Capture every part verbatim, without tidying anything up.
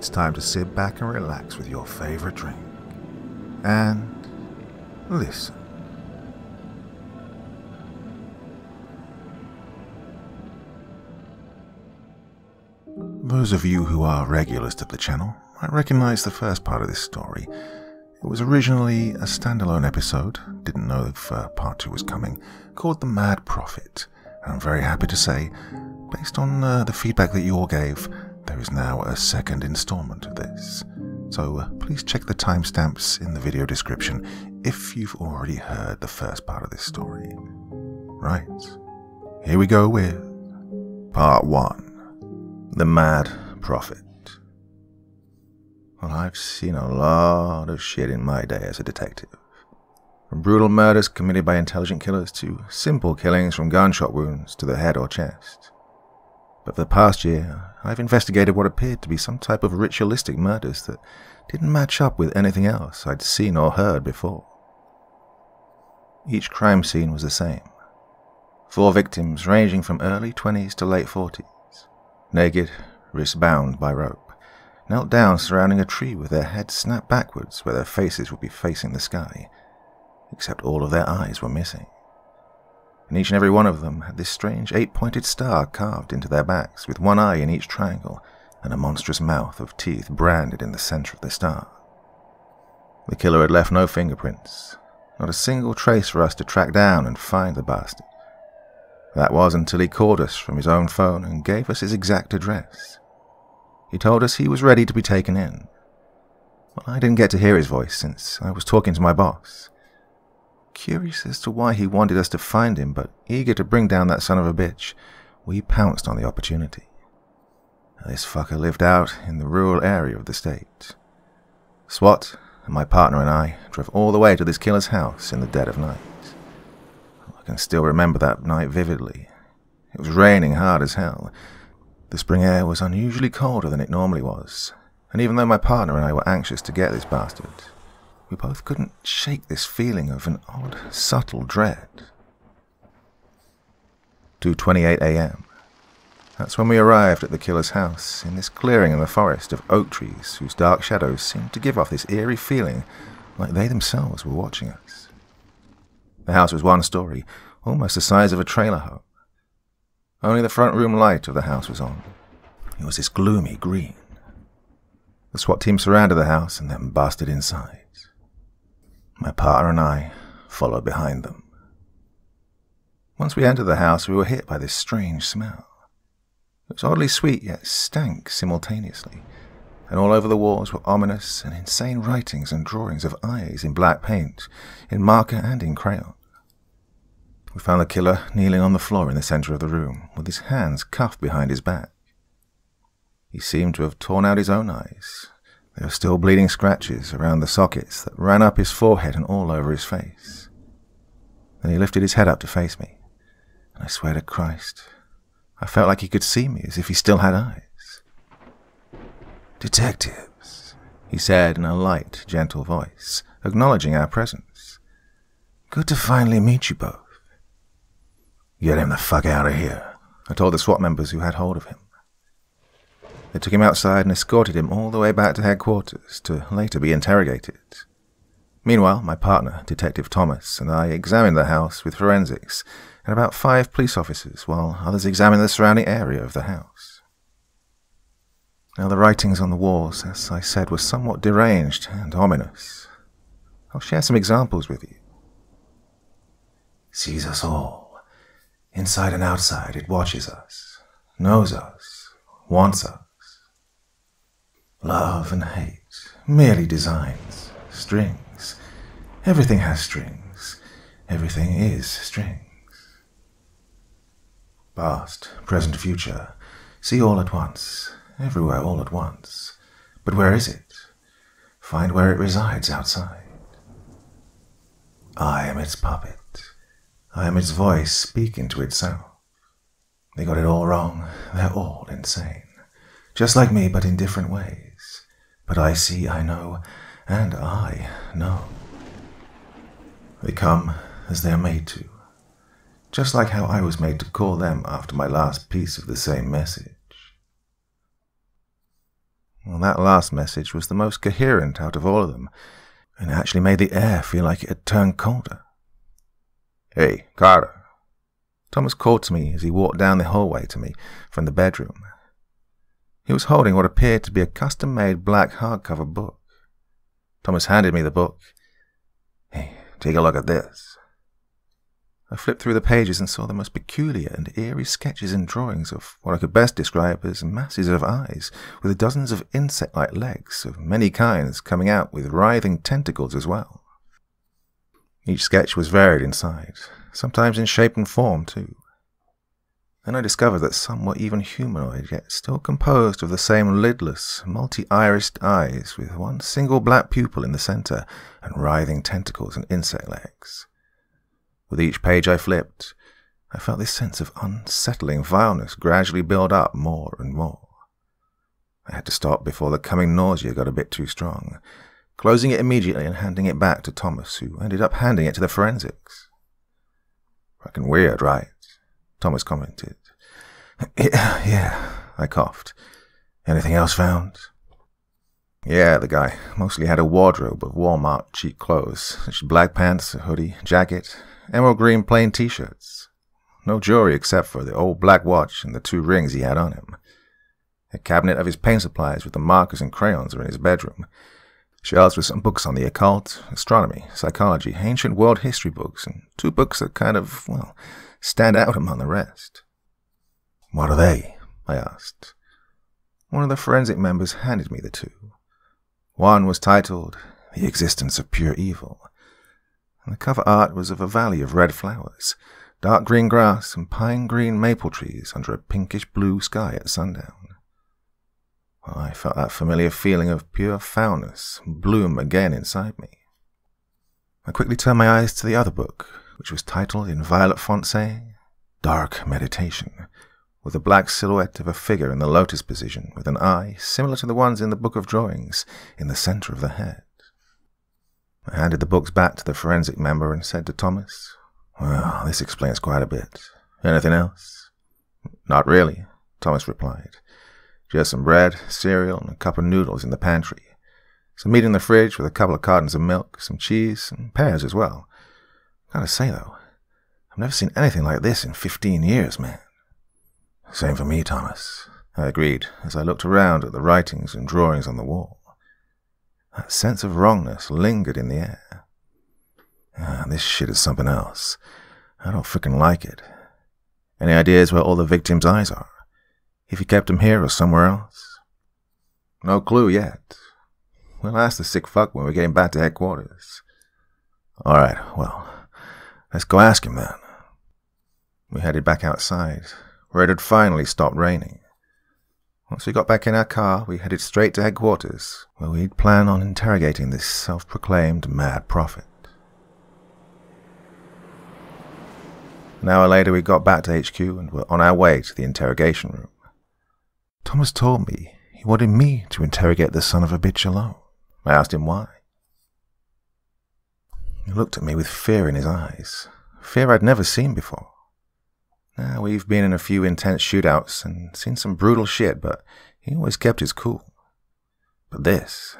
It's time to sit back and relax with your favorite drink. And listen. Those of you who are regulars to the channel might recognize the first part of this story. It was originally a standalone episode, didn't know if uh, part two was coming, called The Mad Prophet, and I'm very happy to say, based on uh, the feedback that you all gave, there is now a second installment of this. So uh, please check the timestamps in the video description if you've already heard the first part of this story. Right, here we go with part one, The Mad Prophet. Well, I've seen a lot of shit in my day as a detective. From brutal murders committed by intelligent killers to simple killings from gunshot wounds to the head or chest. But for the past year, I've investigated what appeared to be some type of ritualistic murders that didn't match up with anything else I'd seen or heard before. Each crime scene was the same. Four victims ranging from early twenties to late forties, naked, wrists bound by rope. Knelt down surrounding a tree with their heads snapped backwards where their faces would be facing the sky, except all of their eyes were missing. And each and every one of them had this strange eight-pointed star carved into their backs with one eye in each triangle and a monstrous mouth of teeth branded in the center of the star. The killer had left no fingerprints, not a single trace for us to track down and find the bastard. That was until he called us from his own phone and gave us his exact address. He told us he was ready to be taken in. Well, I didn't get to hear his voice since I was talking to my boss. Curious as to why he wanted us to find him, but eager to bring down that son of a bitch, we pounced on the opportunity. This fucker lived out in the rural area of the state. SWAT and my partner and I drove all the way to this killer's house in the dead of night. I can still remember that night vividly. It was raining hard as hell. The spring air was unusually colder than it normally was, and even though my partner and I were anxious to get this bastard, we both couldn't shake this feeling of an odd, subtle dread. two twenty-eight a m That's when we arrived at the killer's house, in this clearing in the forest of oak trees whose dark shadows seemed to give off this eerie feeling like they themselves were watching us. The house was one story, almost the size of a trailer home. Only the front room light of the house was on. It was this gloomy green. The SWAT team surrounded the house and then busted inside. My partner and I followed behind them. Once we entered the house, we were hit by this strange smell. It was oddly sweet, yet stank simultaneously, and all over the walls were ominous and insane writings and drawings of eyes in black paint, in marker and in crayon. We found the killer kneeling on the floor in the center of the room, with his hands cuffed behind his back. He seemed to have torn out his own eyes. There were still bleeding scratches around the sockets that ran up his forehead and all over his face. Then he lifted his head up to face me, and I swear to Christ, I felt like he could see me as if he still had eyes. "Detectives," he said in a light, gentle voice, acknowledging our presence. "Good to finally meet you both." "Get him the fuck out of here," I told the SWAT members who had hold of him. They took him outside and escorted him all the way back to headquarters to later be interrogated. Meanwhile, my partner, Detective Thomas, and I examined the house with forensics and about five police officers while others examined the surrounding area of the house. Now the writings on the walls, as I said, were somewhat deranged and ominous. I'll share some examples with you. "Sees us all. Inside and outside, it watches us, knows us, wants us. Love and hate, merely designs, strings. Everything has strings. Everything is strings. Past, present, future, see all at once, everywhere all at once. But where is it? Find where it resides outside. I am its puppet. I am its voice speaking to itself. They got it all wrong. They're all insane. Just like me, but in different ways. But I see, I know, and I know. They come as they are made to. Just like how I was made to call them after my last piece of the same message." Well, that last message was the most coherent out of all of them, and it actually made the air feel like it had turned colder. "Hey, Carter." Thomas called to me as he walked down the hallway to me from the bedroom. He was holding what appeared to be a custom-made black hardcover book. Thomas handed me the book. "Hey, take a look at this." I flipped through the pages and saw the most peculiar and eerie sketches and drawings of what I could best describe as masses of eyes, with dozens of insect-like legs of many kinds coming out with writhing tentacles as well. Each sketch was varied in size, sometimes in shape and form too. Then I discovered that some were even humanoid, yet still composed of the same lidless, multi-irised eyes with one single black pupil in the centre and writhing tentacles and insect legs. With each page I flipped, I felt this sense of unsettling vileness gradually build up more and more. I had to stop before the coming nausea got a bit too strong, closing it immediately and handing it back to Thomas, who ended up handing it to the forensics. "Fucking weird, right?" Thomas commented. "Yeah, yeah," I coughed. "Anything else found?" "Yeah, the guy mostly had a wardrobe of Walmart cheap clothes, such as black pants, a hoodie, jacket, emerald green plain t-shirts. No jewelry except for the old black watch and the two rings he had on him. A cabinet of his paint supplies with the markers and crayons are in his bedroom. Shelves with some books on the occult, astronomy, psychology, ancient world history books, and two books that kind of, well, stand out among the rest." "What are they?" I asked. One of the forensic members handed me the two. One was titled The Existence of Pure Evil, and the cover art was of a valley of red flowers, dark green grass, and pine-green maple trees under a pinkish-blue sky at sundown. Well, I felt that familiar feeling of pure foulness bloom again inside me. I quickly turned my eyes to the other book, which was titled in violet font saying, Dark Meditation, with a black silhouette of a figure in the lotus position, with an eye similar to the ones in the book of drawings, in the centre of the head. I handed the books back to the forensic member and said to Thomas, "Well, this explains quite a bit. Anything else?" "Not really," Thomas replied. "Just some bread, cereal, and a cup of noodles in the pantry. Some meat in the fridge with a couple of cartons of milk, some cheese, and pears as well. Gotta say, though, I've never seen anything like this in fifteen years, man." "Same for me, Thomas," I agreed, as I looked around at the writings and drawings on the wall. That sense of wrongness lingered in the air. Ah, this shit is something else. I don't frickin' like it. Any ideas where all the victims' eyes are? If you kept them here or somewhere else? "No clue yet. We'll ask the sick fuck when we're getting back to headquarters." "All right, well, let's go ask him then." We headed back outside, where it had finally stopped raining. Once we got back in our car, we headed straight to headquarters, where we'd plan on interrogating this self-proclaimed mad prophet. An hour later, we got back to H Q and were on our way to the interrogation room. Thomas told me he wanted me to interrogate the son of a bitch alone. I asked him why. He looked at me with fear in his eyes, fear I'd never seen before. Now, we've been in a few intense shootouts and seen some brutal shit, but he always kept his cool. But this,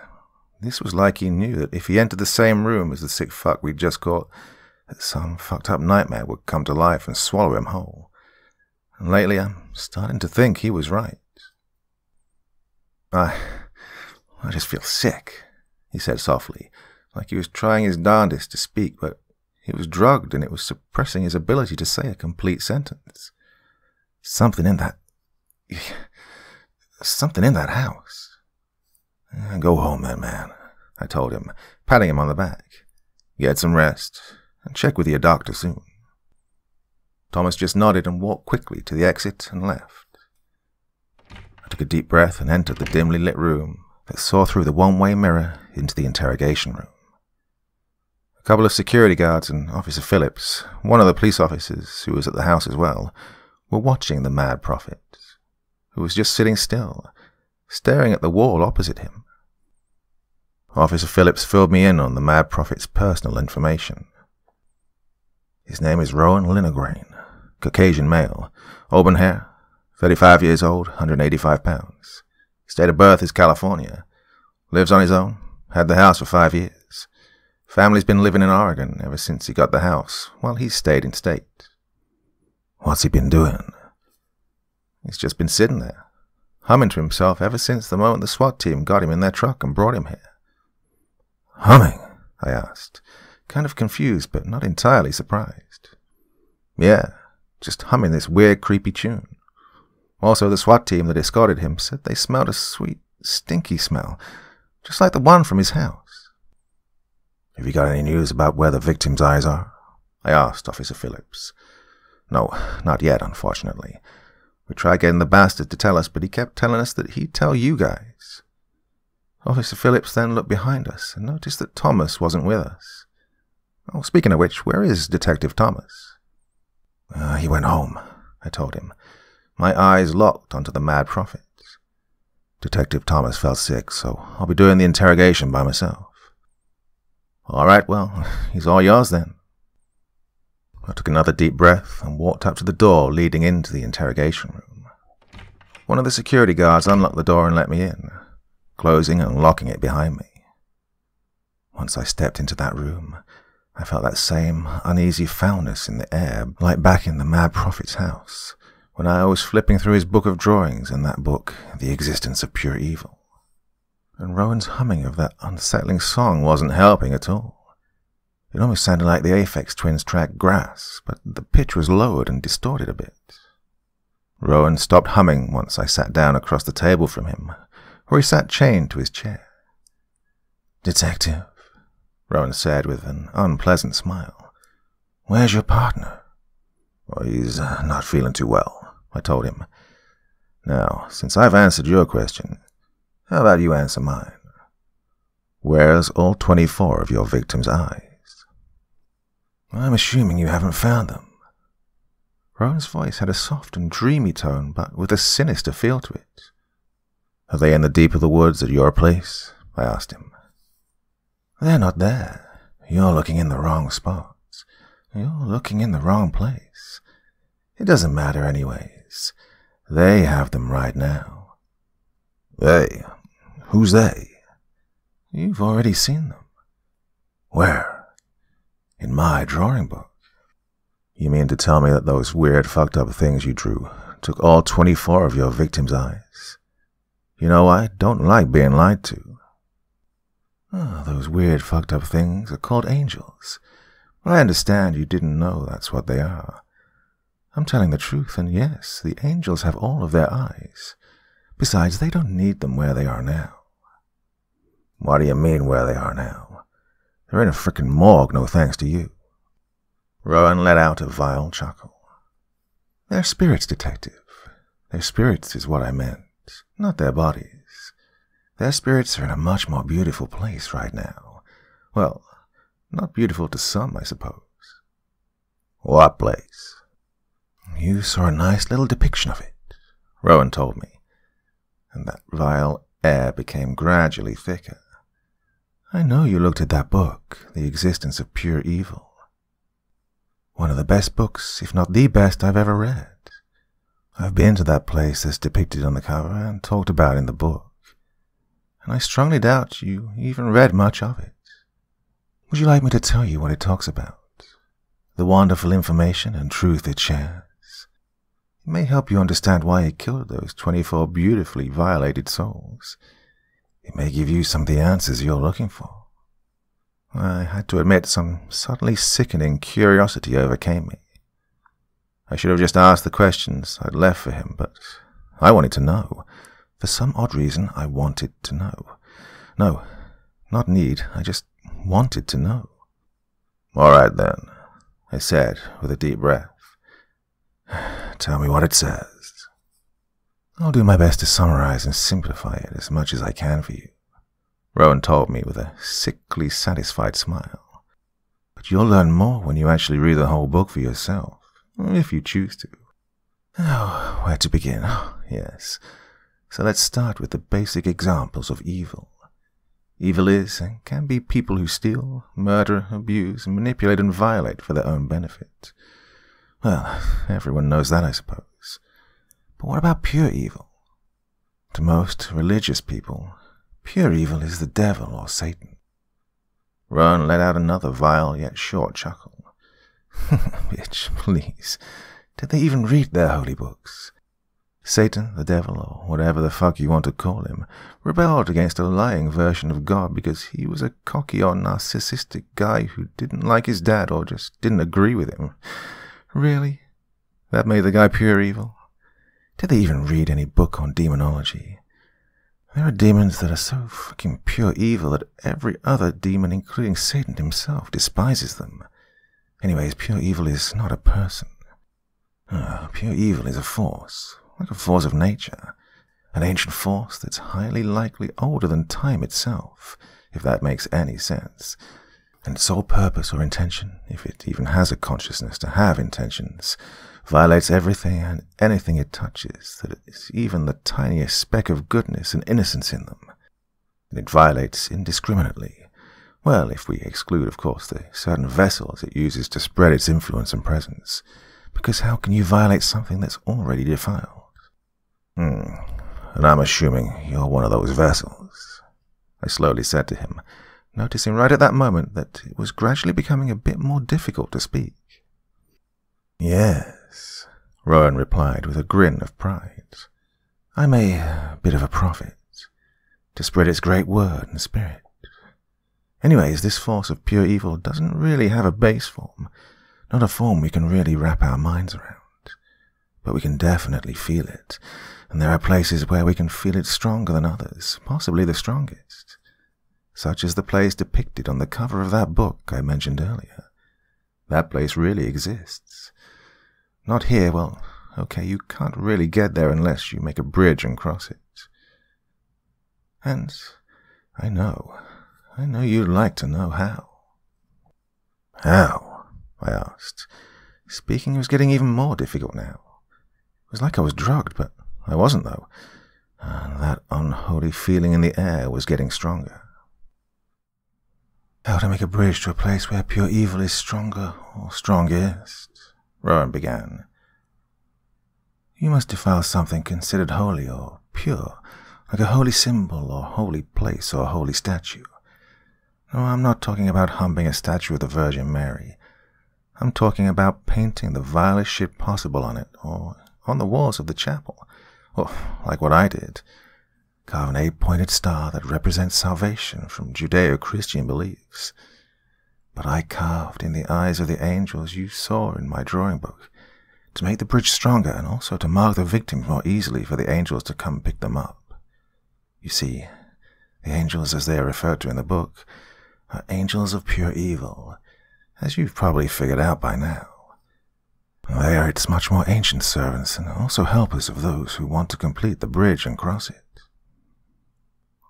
this was like he knew that if he entered the same room as the sick fuck we'd just caught, that some fucked-up nightmare would come to life and swallow him whole. And lately, I'm starting to think he was right. I, I just feel sick," he said softly, like he was trying his darndest to speak, but he was drugged and it was suppressing his ability to say a complete sentence. "Something in that... something in that house." "Go home then, man," I told him, patting him on the back. "Get some rest, and check with your doctor soon." Thomas just nodded and walked quickly to the exit and left. I took a deep breath and entered the dimly lit room that saw through the one-way mirror into the interrogation room. A couple of security guards and Officer Phillips, one of the police officers who was at the house as well, were watching the mad prophet, who was just sitting still, staring at the wall opposite him. Officer Phillips filled me in on the mad prophet's personal information. His name is Rowan Linegrain, Caucasian male, auburn hair, thirty-five years old, one hundred eighty-five pounds, State of birth is California. Lives on his own. Had the house for five years. Family's been living in Oregon ever since he got the house, while he stayed in state. What's he been doing? He's just been sitting there, humming to himself ever since the moment the SWAT team got him in their truck and brought him here. Humming? I asked, kind of confused but not entirely surprised. Yeah, just humming this weird, creepy tune. Also, the SWAT team that escorted him said they smelled a sweet, stinky smell, just like the one from his house. Have you got any news about where the victim's eyes are? I asked Officer Phillips. No, not yet, unfortunately. We tried getting the bastard to tell us, but he kept telling us that he'd tell you guys. Officer Phillips then looked behind us and noticed that Thomas wasn't with us. Oh, speaking of which, where is Detective Thomas? Uh, he went home, I told him, my eyes locked onto the mad prophet. Detective Thomas fell sick, so I'll be doing the interrogation by myself. All right, well, he's all yours then. I took another deep breath and walked up to the door leading into the interrogation room. One of the security guards unlocked the door and let me in, closing and locking it behind me. Once I stepped into that room, I felt that same uneasy foulness in the air, like back in the Mad Prophet's house, when I was flipping through his book of drawings and that book, The Existence of Pure Evil. And Rowan's humming of that unsettling song wasn't helping at all. It almost sounded like the Aphex Twin's track Grass, but the pitch was lowered and distorted a bit. Rowan stopped humming once I sat down across the table from him, where he sat chained to his chair. Detective, Rowan said with an unpleasant smile, where's your partner? Well, he's uh, not feeling too well, I told him. Now, since I've answered your question, how about you answer mine? Where's all twenty-four of your victims' eyes? I'm assuming you haven't found them. Rowan's voice had a soft and dreamy tone, but with a sinister feel to it. Are they in the deep of the woods at your place? I asked him. They're not there. You're looking in the wrong spots. You're looking in the wrong place. It doesn't matter anyways. They have them right now. They? Who's they? You've already seen them. Where? In my drawing book. You mean to tell me that those weird fucked up things you drew took all twenty-four of your victims' eyes? You know, I don't like being lied to. Oh, those weird fucked up things are called angels. But I understand you didn't know that's what they are. I'm telling the truth, and yes, the angels have all of their eyes. Besides, they don't need them where they are now. What do you mean where they are now? They're in a frickin' morgue, no thanks to you. Rowan let out a vile chuckle. They're spirits, Detective. Their spirits is what I meant, not their bodies. Their spirits are in a much more beautiful place right now. Well, not beautiful to some, I suppose. What place? You saw a nice little depiction of it, Rowan told me, and that vile air became gradually thicker. I know you looked at that book, The Existence of Pure Evil. One of the best books, if not the best, I've ever read. I've been to that place that's depicted on the cover and talked about in the book, and I strongly doubt you even read much of it. Would you like me to tell you what it talks about? The wonderful information and truth it shares? It may help you understand why he killed those twenty-four beautifully violated souls. It may give you some of the answers you're looking for. I had to admit some suddenly sickening curiosity overcame me. I should have just asked the questions I'd left for him, but I wanted to know. For some odd reason, I wanted to know. No, not need, I just wanted to know. All right then, I said with a deep breath. Tell me what it says. I'll do my best to summarize and simplify it as much as I can for you, Rowan told me with a sickly satisfied smile. But you'll learn more when you actually read the whole book for yourself, if you choose to. Oh, where to begin? Oh, yes. So let's start with the basic examples of evil. Evil is and can be people who steal, murder, abuse, manipulate and violate for their own benefit. Well, everyone knows that, I suppose. But what about pure evil? To most religious people, pure evil is the devil or Satan. Rowan let out another vile yet short chuckle. Bitch, please. Did they even read their holy books? Satan, the devil, or whatever the fuck you want to call him, rebelled against a lying version of God because he was a cocky or narcissistic guy who didn't like his dad or just didn't agree with him. Really? That made the guy pure evil? Did they even read any book on demonology? There are demons that are so fucking pure evil that every other demon, including Satan himself, despises them. Anyways, pure evil is not a person. Oh, pure evil is a force. Like a force of nature, an ancient force that's highly likely older than time itself, if that makes any sense, and its sole purpose or intention, if it even has a consciousness to have intentions, violates everything and anything it touches that is even the tiniest speck of goodness and innocence in them. It violates indiscriminately, well, if we exclude, of course, the certain vessels it uses to spread its influence and presence, because how can you violate something that's already defiled? Hmm, and I'm assuming you're one of those vessels, I slowly said to him, noticing right at that moment that it was gradually becoming a bit more difficult to speak. Yes, Rowan replied with a grin of pride. I'm a bit of a prophet, to spread its great word and spirit. Anyways, this force of pure evil doesn't really have a base form, not a form we can really wrap our minds around. But we can definitely feel it, and there are places where we can feel it stronger than others, possibly the strongest, such as the place depicted on the cover of that book I mentioned earlier. That place really exists. Not here, well, okay, you can't really get there unless you make a bridge and cross it. And I know, I know you'd like to know how. How? I asked. Speaking was getting even more difficult now. It was like I was drugged, but I wasn't, though, and that unholy feeling in the air was getting stronger. How to make a bridge to a place where pure evil is stronger or strongest, Rowan began. You must defile something considered holy or pure, like a holy symbol or holy place or holy statue. No, I'm not talking about humping a statue of the Virgin Mary. I'm talking about painting the vilest shit possible on it, or on the walls of the chapel, or, like what I did, carve an eight-pointed star that represents salvation from Judeo-Christian beliefs. But I carved in the eyes of the angels you saw in my drawing book, to make the bridge stronger and also to mark the victims more easily for the angels to come pick them up. You see, the angels, as they are referred to in the book, are angels of pure evil, as you've probably figured out by now. They are its much more ancient servants and also helpers of those who want to complete the bridge and cross it.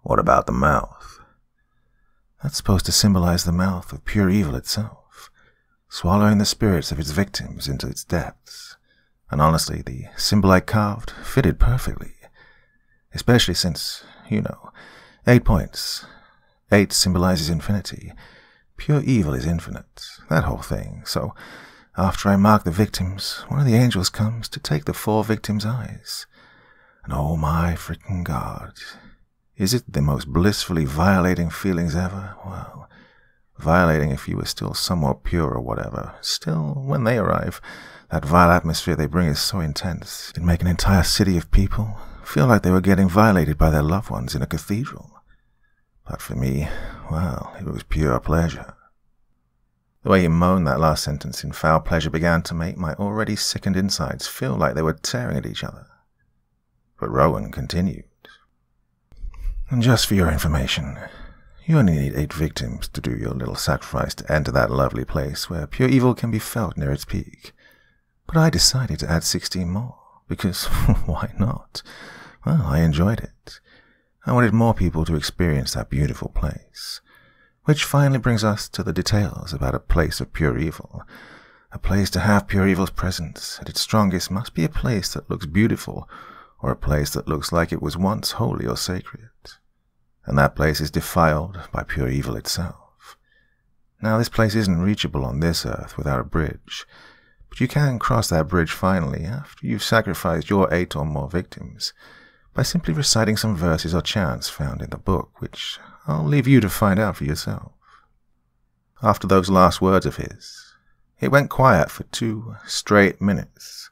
What about the mouth? That's supposed to symbolize the mouth of pure evil itself, swallowing the spirits of its victims into its depths. And honestly, the symbol I carved fitted perfectly, especially since, you know, eight points. Eight symbolizes infinity. Pure evil is infinite, that whole thing, so after I mark the victims, one of the angels comes to take the four victims' eyes. And oh my freaking God, is it the most blissfully violating feelings ever? Well, violating if you were still somewhat pure or whatever. Still, when they arrive, that vile atmosphere they bring is so intense, it'd make an entire city of people feel like they were getting violated by their loved ones in a cathedral. But for me, well, it was pure pleasure. The way he moaned that last sentence in foul pleasure began to make my already sickened insides feel like they were tearing at each other. But Rowan continued. And just for your information, you only need eight victims to do your little sacrifice to enter that lovely place where pure evil can be felt near its peak. But I decided to add sixteen more, because why not? Well, I enjoyed it. I wanted more people to experience that beautiful place. Which finally brings us to the details about a place of pure evil. A place to have pure evil's presence at its strongest must be a place that looks beautiful, or a place that looks like it was once holy or sacred. And that place is defiled by pure evil itself. Now, this place isn't reachable on this earth without a bridge, but you can cross that bridge finally after you've sacrificed your eight or more victims, by simply reciting some verses or chants found in the book, which I'll leave you to find out for yourself. After those last words of his, it went quiet for two straight minutes,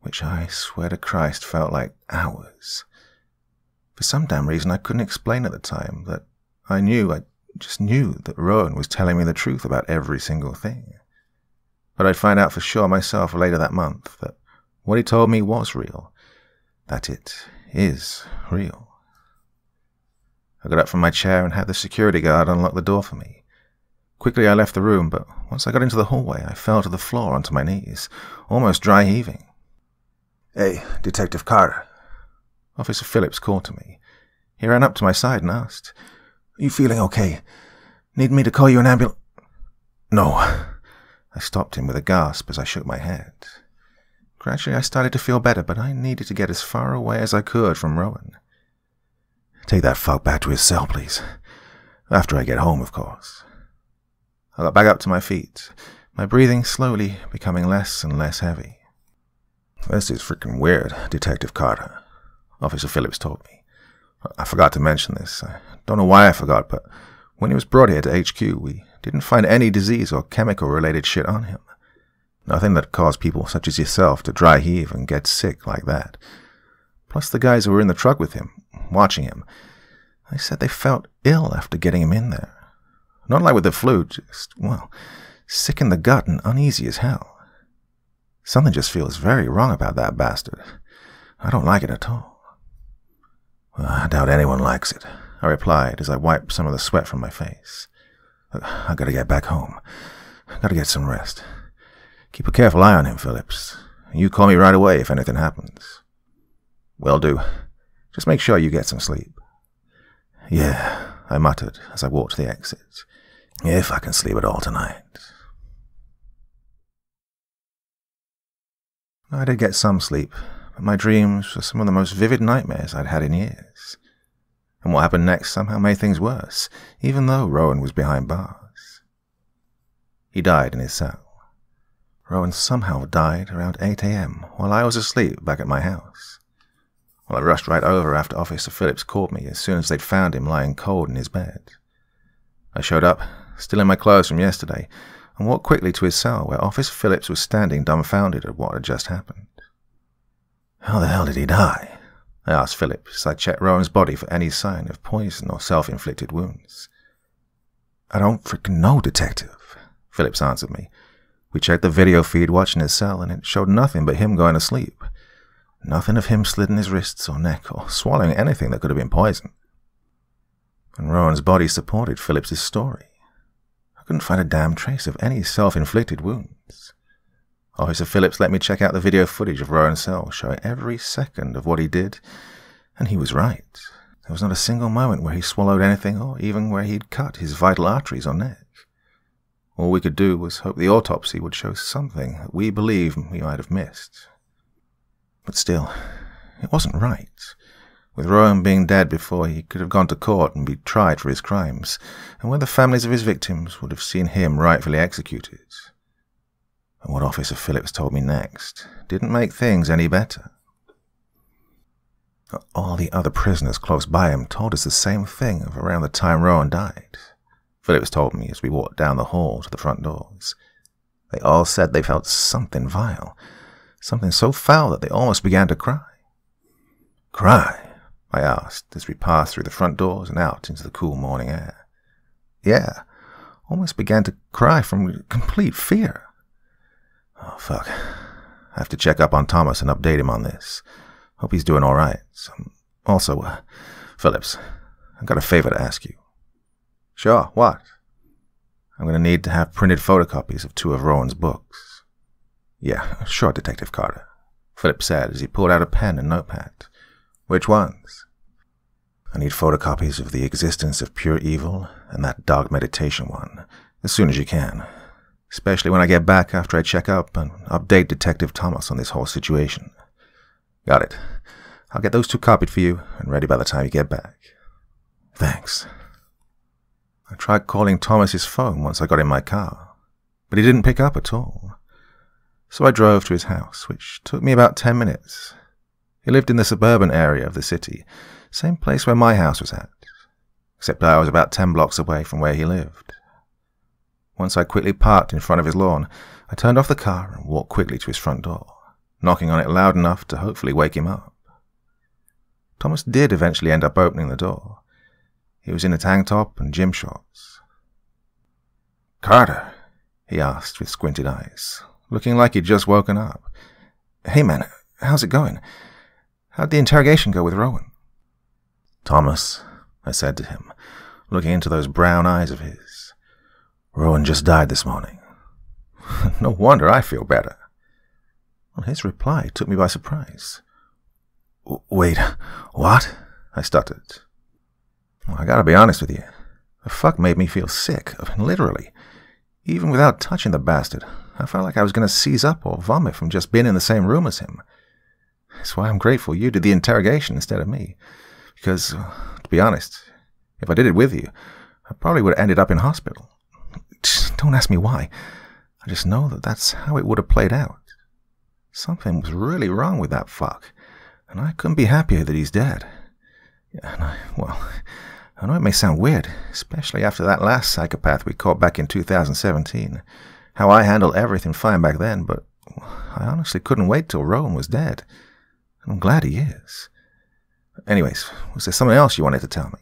which I swear to Christ felt like hours. For some damn reason I couldn't explain at the time that I knew, I just knew that Rowan was telling me the truth about every single thing. But I'd find out for sure myself later that month that what he told me was real, that it is real. I got up from my chair and had the security guard unlock the door for me. Quickly I left the room, but once I got into the hallway I fell to the floor onto my knees, almost dry heaving. "Hey, Detective Carter," Officer Phillips called to me. He ran up to my side and asked, "Are you feeling okay? Need me to call you an ambulance?" "No." I stopped him with a gasp as I shook my head. Gradually I started to feel better, but I needed to get as far away as I could from Rowan. "Take that fuck back to his cell, please. After I get home, of course." I got back up to my feet, my breathing slowly becoming less and less heavy. "This is freaking weird, Detective Carter," Officer Phillips told me. "I forgot to mention this. I don't know why I forgot, but when he was brought here to H Q, we didn't find any disease or chemical-related shit on him. Nothing that caused people such as yourself to dry heave and get sick like that. Plus the guys who were in the truck with him, watching him, they said they felt ill after getting him in there. Not like with the flu, just, well, sick in the gut and uneasy as hell. Something just feels very wrong about that bastard. I don't like it at all." "Well, I doubt anyone likes it," I replied as I wiped some of the sweat from my face. "I gotta get back home. I gotta get some rest. Keep a careful eye on him, Phillips. You call me right away if anything happens." "Will do. Just make sure you get some sleep." "Yeah," I muttered as I walked to the exit. "If I can sleep at all tonight." I did get some sleep, but my dreams were some of the most vivid nightmares I'd had in years. And what happened next somehow made things worse, even though Rowan was behind bars. He died in his cell. Rowan somehow died around eight A M while I was asleep back at my house. Well, I rushed right over after Officer Phillips called me as soon as they'd found him lying cold in his bed. I showed up, still in my clothes from yesterday, and walked quickly to his cell where Officer Phillips was standing dumbfounded at what had just happened. "How the hell did he die?" I asked Phillips as I checked Rowan's body for any sign of poison or self-inflicted wounds. "I don't frickin' know, Detective," Phillips answered me. We checked the video feed watching his cell and it showed nothing but him going to sleep. Nothing of him slitting his wrists or neck or swallowing anything that could have been poison. And Rowan's body supported Phillips's story. I couldn't find a damn trace of any self-inflicted wounds. Officer Phillips let me check out the video footage of Rowan's cell, showing every second of what he did, and he was right. There was not a single moment where he swallowed anything or even where he'd cut his vital arteries or neck. All we could do was hope the autopsy would show something that we believe we might have missed. But still, it wasn't right. With Rowan being dead before he could have gone to court and be tried for his crimes, and where the families of his victims would have seen him rightfully executed. And what Officer Phillips told me next didn't make things any better. All the other prisoners close by him told us the same thing of around the time Rowan died, Phillips told me as we walked down the hall to the front doors. They all said they felt something vile, something so foul that they almost began to cry. "Cry?" I asked as we passed through the front doors and out into the cool morning air. "Yeah, almost began to cry from complete fear." "Oh, fuck. I have to check up on Thomas and update him on this. Hope he's doing all right. Also, uh, Phillips, I've got a favor to ask you." "Sure, what?" "I'm going to need to have printed photocopies of two of Rowan's books." "Yeah, sure, Detective Carter," Phillips said as he pulled out a pen and notepad. "Which ones?" "I need photocopies of The Existence of Pure Evil and that Dark Meditation one, as soon as you can. Especially when I get back after I check up and update Detective Thomas on this whole situation." "Got it. I'll get those two copied for you and ready by the time you get back." "Thanks." I tried calling Thomas's phone once I got in my car, but he didn't pick up at all. So I drove to his house, which took me about ten minutes. He lived in the suburban area of the city, same place where my house was at, except I was about ten blocks away from where he lived. Once I quickly parked in front of his lawn, I turned off the car and walked quickly to his front door, knocking on it loud enough to hopefully wake him up. Thomas did eventually end up opening the door. He was in a tank top and gym shorts. "Carter," he asked with squinted eyes, looking like he'd just woken up. "Hey man, how's it going? How'd the interrogation go with Rowan?" "Thomas," I said to him, looking into those brown eyes of his, "Rowan just died this morning." "No wonder I feel better." Well, his reply took me by surprise. "Wait, what?" I stuttered. "Well, I gotta be honest with you. The fuck made me feel sick, I mean, literally. Even without touching the bastard, I felt like I was gonna seize up or vomit from just being in the same room as him. That's why I'm grateful you did the interrogation instead of me. Because, to be honest, if I did it with you, I probably would have ended up in hospital. Just don't ask me why. I just know that that's how it would have played out. Something was really wrong with that fuck, and I couldn't be happier that he's dead. And I, well, I know it may sound weird, especially after that last psychopath we caught back in two thousand seventeen. How I handled everything fine back then, but I honestly couldn't wait till Rowan was dead. I'm glad he is. Anyways, was there something else you wanted to tell me?"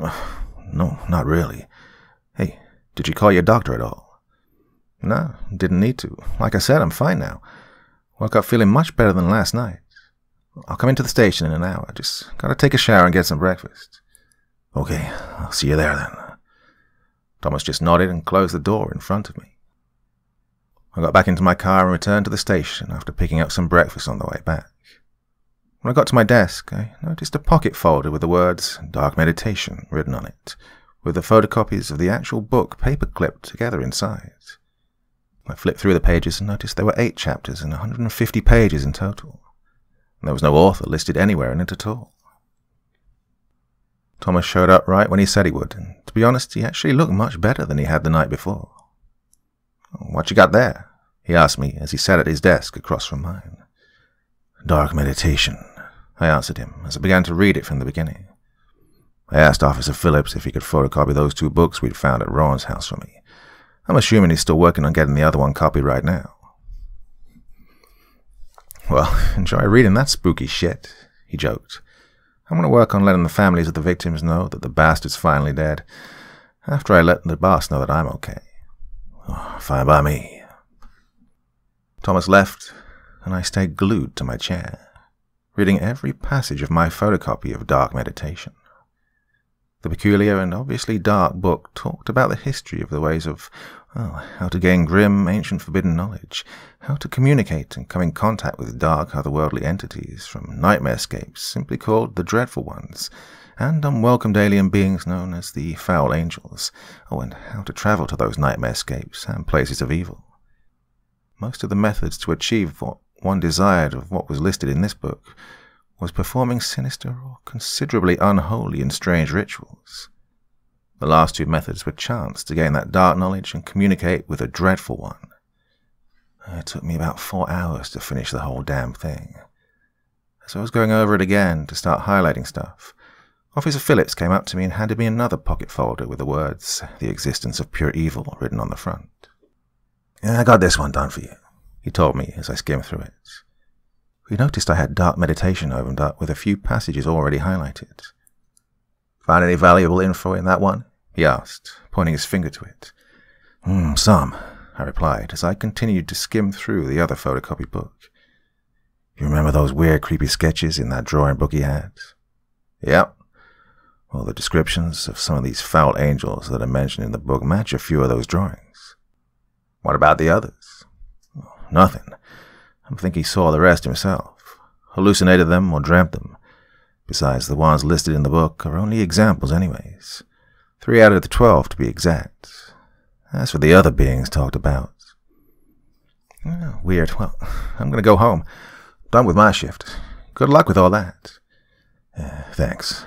"Oh, no, not really. Hey, did you call your doctor at all?" "No, didn't need to. Like I said, I'm fine now. Woke up feeling much better than last night. I'll come into the station in an hour. Just gotta take a shower and get some breakfast." "Okay, I'll see you there then." Thomas just nodded and closed the door in front of me. I got back into my car and returned to the station after picking up some breakfast on the way back. When I got to my desk, I noticed a pocket folder with the words "Dark Meditation" written on it, with the photocopies of the actual book paper-clipped together inside. I flipped through the pages and noticed there were eight chapters and one hundred fifty pages in total. There was no author listed anywhere in it at all. Thomas showed up right when he said he would, and to be honest, he actually looked much better than he had the night before. "What you got there?" he asked me as he sat at his desk across from mine. "Dark Meditation," I answered him as I began to read it from the beginning. I asked Officer Phillips if he could photocopy those two books we'd found at Rowan's house for me. I'm assuming he's still working on getting the other one copied right now. "Well, enjoy reading that spooky shit," he joked. "I'm going to work on letting the families of the victims know that the bastard's finally dead, after I let the boss know that I'm okay." "Oh, fine by me." Thomas left, and I stayed glued to my chair, reading every passage of my photocopy of Dark Meditation. The peculiar and obviously dark book talked about the history of the ways of, well, how to gain grim, ancient forbidden knowledge, how to communicate and come in contact with dark otherworldly entities from nightmarescapes simply called the Dreadful Ones, and unwelcomed alien beings known as the Foul Angels, oh, and how to travel to those nightmarescapes and places of evil. Most of the methods to achieve what one desired of what was listed in this book was performing sinister or considerably unholy and strange rituals. The last two methods were chants to gain that dark knowledge and communicate with a dreadful one. It took me about four hours to finish the whole damn thing. As I was going over it again to start highlighting stuff, Officer Phillips came up to me and handed me another pocket folder with the words "The Existence of Pure Evil" written on the front. "I got this one done for you," he told me as I skimmed through it. We noticed I had Dark Meditation opened up with a few passages already highlighted. "Find any valuable info in that one?" he asked, pointing his finger to it. Mm, some, I replied, as I continued to skim through the other photocopy book. "You remember those weird, creepy sketches in that drawing book he had?" "Yep." "Well, the descriptions of some of these foul angels that are mentioned in the book match a few of those drawings." "What about the others?" "Oh, nothing. I think he saw the rest himself, hallucinated them or dreamt them. Besides, the ones listed in the book are only examples anyways. Three out of the twelve, to be exact. As for the other beings talked about..." "Oh, weird. Well, I'm going to go home. Done with my shift. Good luck with all that." Uh, thanks.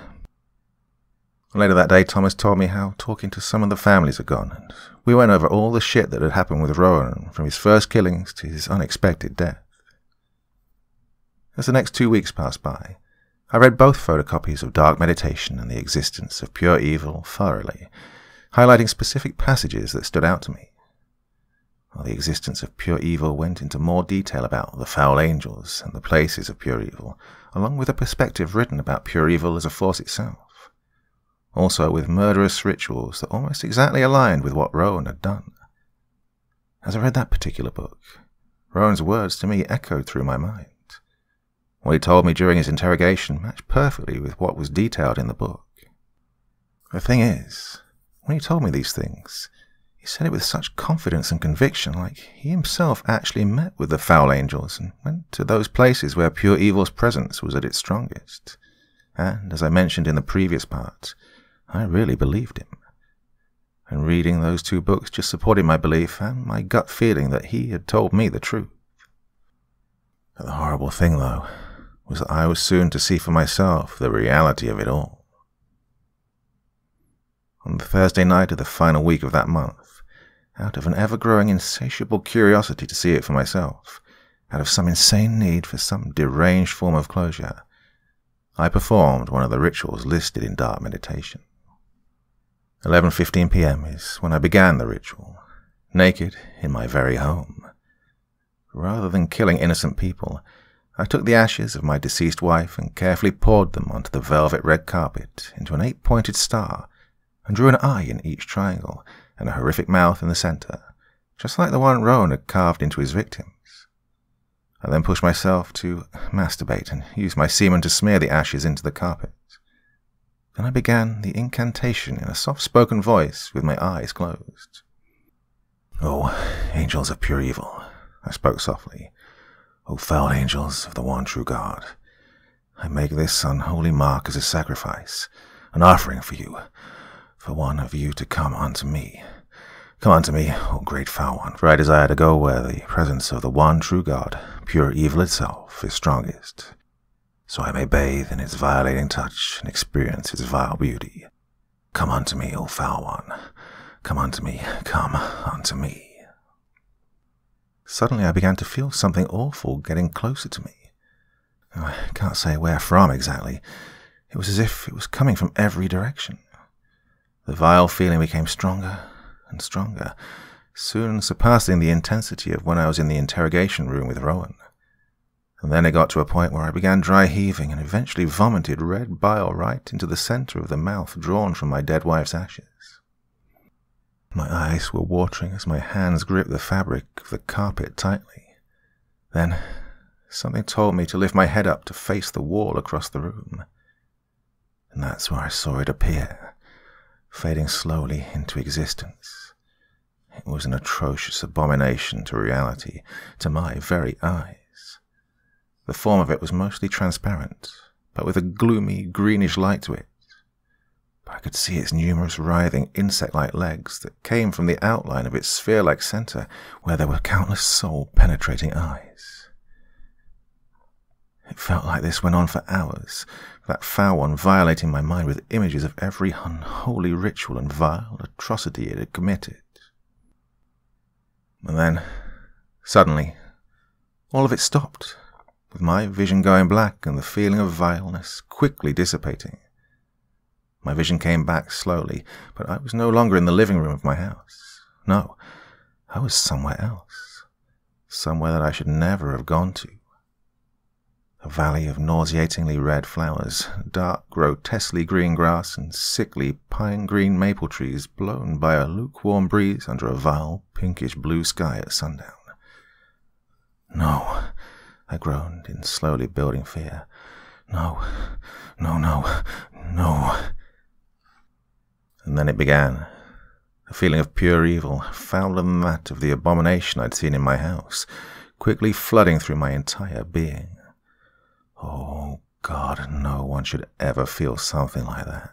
Later that day, Thomas told me how talking to some of the families had gone, and we went over all the shit that had happened with Rowan, from his first killings to his unexpected death. As the next two weeks passed by, I read both photocopies of Dark Meditation and The Existence of Pure Evil thoroughly, highlighting specific passages that stood out to me. While The Existence of Pure Evil went into more detail about the foul angels and the places of pure evil, along with a perspective written about pure evil as a force itself, also with murderous rituals that almost exactly aligned with what Rowan had done. As I read that particular book, Rowan's words to me echoed through my mind. What he told me during his interrogation matched perfectly with what was detailed in the book. The thing is, when he told me these things, he said it with such confidence and conviction, like he himself actually met with the foul angels and went to those places where pure evil's presence was at its strongest. And, as I mentioned in the previous part, I really believed him. And reading those two books just supported my belief and my gut feeling that he had told me the truth. The horrible thing, though, was that I was soon to see for myself the reality of it all. On the Thursday night of the final week of that month, out of an ever-growing insatiable curiosity to see it for myself, out of some insane need for some deranged form of closure, I performed one of the rituals listed in Dark Meditation. eleven fifteen p m is when I began the ritual, naked in my very home. Rather than killing innocent people, I took the ashes of my deceased wife and carefully poured them onto the velvet red carpet into an eight-pointed star and drew an eye in each triangle, and a horrific mouth in the centre, just like the one Rowan had carved into his victims. I then pushed myself to masturbate and used my semen to smear the ashes into the carpet. Then I began the incantation in a soft-spoken voice with my eyes closed. "Oh, angels of pure evil," I spoke softly. "Oh, foul angels of the one true God, I make this unholy mark as a sacrifice, an offering for you, for one of you to come unto me. Come unto me, O great foul one, for I desire to go where the presence of the one true God, pure evil itself, is strongest, so I may bathe in its violating touch and experience its vile beauty. Come unto me, O foul one. Come unto me, come unto me." Suddenly I began to feel something awful getting closer to me. I can't say where from exactly. It was as if it was coming from every direction. The vile feeling became stronger and stronger, soon surpassing the intensity of when I was in the interrogation room with Rowan. And then it got to a point where I began dry heaving and eventually vomited red bile right into the centre of the mouth drawn from my dead wife's ashes. My eyes were watering as my hands gripped the fabric of the carpet tightly. Then something told me to lift my head up to face the wall across the room. And that's where I saw it appear, fading slowly into existence. It was an atrocious abomination to reality, to my very eyes. The form of it was mostly transparent, but with a gloomy, greenish light to it. But I could see its numerous writhing, insect-like legs that came from the outline of its sphere-like centre, where there were countless soul-penetrating eyes. It felt like this went on for hours, that foul one violating my mind with images of every unholy ritual and vile atrocity it had committed. And then, suddenly, all of it stopped, with my vision going black and the feeling of vileness quickly dissipating. My vision came back slowly, but I was no longer in the living room of my house. No, I was somewhere else, somewhere that I should never have gone to. A valley of nauseatingly red flowers, dark, grotesquely green grass, and sickly pine-green maple trees blown by a lukewarm breeze under a vile, pinkish-blue sky at sundown. "No," I groaned in slowly building fear. "No, no, no, no." And then it began. A feeling of pure evil, fouler than that of the abomination I'd seen in my house, quickly flooding through my entire being. Oh, God, no one should ever feel something like that.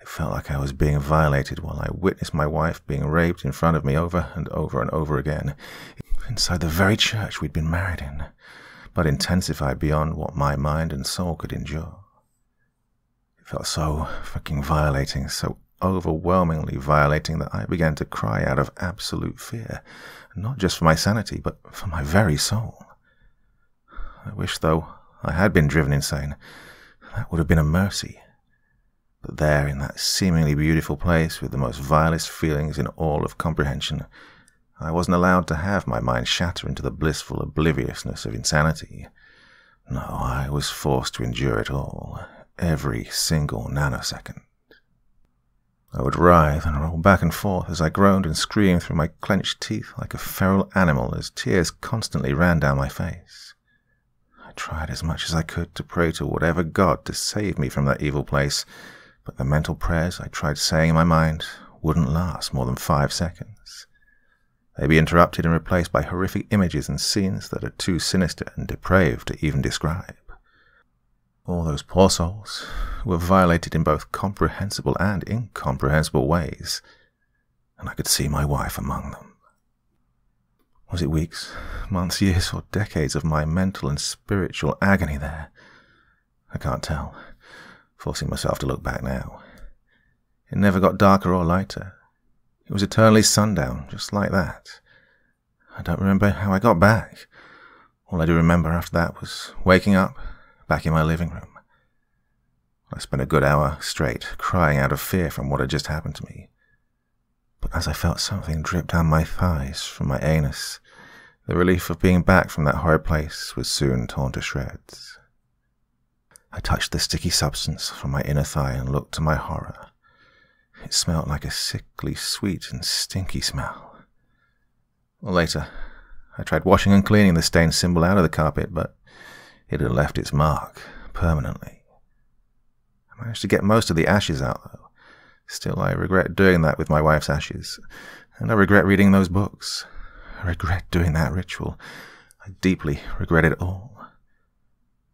It felt like I was being violated while I witnessed my wife being raped in front of me over and over and over again, inside the very church we'd been married in, but intensified beyond what my mind and soul could endure. It felt so fucking violating, so overwhelmingly violating, that I began to cry out of absolute fear, not just for my sanity, but for my very soul. I wish, though, I had been driven insane. That would have been a mercy. But there, in that seemingly beautiful place, with the most vilest feelings in all of comprehension, I wasn't allowed to have my mind shatter into the blissful obliviousness of insanity. No, I was forced to endure it all, every single nanosecond. I would writhe and roll back and forth as I groaned and screamed through my clenched teeth like a feral animal as tears constantly ran down my face. I tried as much as I could to pray to whatever god to save me from that evil place, but the mental prayers I tried saying in my mind wouldn't last more than five seconds. They'd be interrupted and replaced by horrific images and scenes that are too sinister and depraved to even describe. All those poor souls were violated in both comprehensible and incomprehensible ways, and I could see my wife among them. Was it weeks, months, years, or decades of my mental and spiritual agony there? I can't tell, forcing myself to look back now. It never got darker or lighter. It was eternally sundown, just like that. I don't remember how I got back. All I do remember after that was waking up, back in my living room. I spent a good hour straight, crying out of fear from what had just happened to me. But as I felt something drip down my thighs from my anus, the relief of being back from that horrid place was soon torn to shreds. I touched the sticky substance from my inner thigh and looked to my horror. It smelt like a sickly, sweet and stinky smell. Later, I tried washing and cleaning the stained symbol out of the carpet, but it had left its mark permanently. I managed to get most of the ashes out, though. Still, I regret doing that with my wife's ashes, and I regret reading those books. I regret doing that ritual. I deeply regret it all.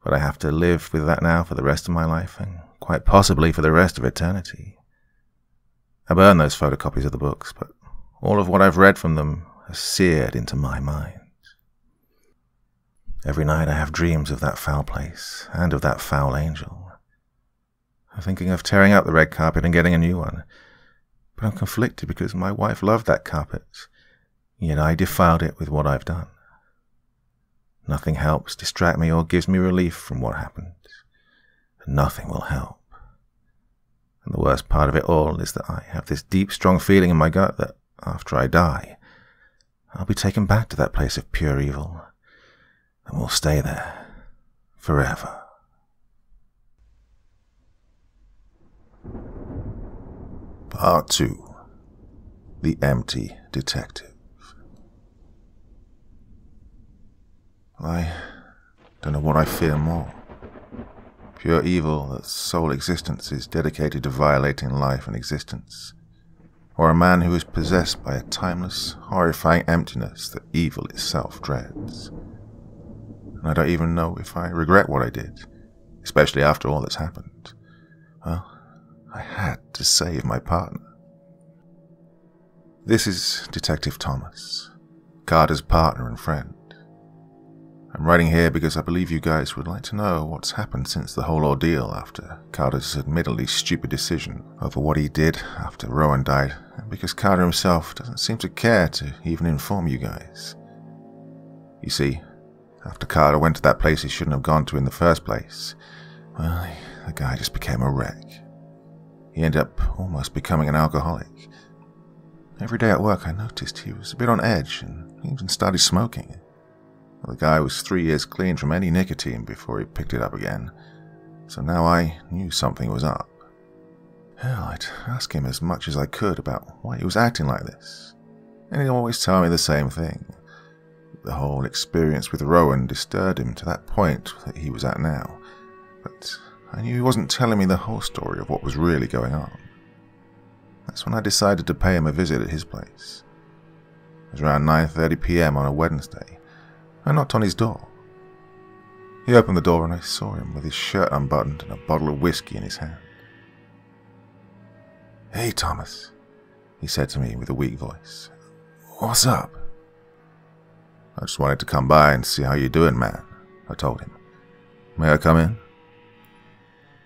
But I have to live with that now for the rest of my life, and quite possibly for the rest of eternity. I burned those photocopies of the books, but all of what I've read from them has seared into my mind. Every night I have dreams of that foul place, and of that foul angel. I'm thinking of tearing up the red carpet and getting a new one, but I'm conflicted because my wife loved that carpet, yet I defiled it with what I've done. Nothing helps distract me or gives me relief from what happened, and nothing will help. And the worst part of it all is that I have this deep, strong feeling in my gut that, after I die, I'll be taken back to that place of pure evil, and we'll stay there forever. Part two. The Empty Detective. I don't know what I fear more. Pure evil that's sole existence is dedicated to violating life and existence, or a man who is possessed by a timeless, horrifying emptiness that evil itself dreads. And I don't even know if I regret what I did, especially after all that's happened. Well, I had to save my partner. This is Detective Thomas, Carter's partner and friend. I'm writing here because I believe you guys would like to know what's happened since the whole ordeal after Carter's admittedly stupid decision over what he did after Rowan died, and because Carter himself doesn't seem to care to even inform you guys. You see, after Carter went to that place he shouldn't have gone to in the first place, well, the guy just became a wreck. He ended up almost becoming an alcoholic. Every day at work I noticed he was a bit on edge and even started smoking. The guy was three years clean from any nicotine before he picked it up again, so now I knew something was up. Hell, I'd ask him as much as I could about why he was acting like this, and he'd always tell me the same thing. The whole experience with Rowan disturbed him to that point that he was at now, but I knew he wasn't telling me the whole story of what was really going on. That's when I decided to pay him a visit at his place. It was around nine thirty p m on a Wednesday. I knocked on his door. He opened the door and I saw him with his shirt unbuttoned and a bottle of whiskey in his hand. "Hey, Thomas," he said to me with a weak voice. "What's up?" "I just wanted to come by and see how you're doing, man," I told him. "May I come in?"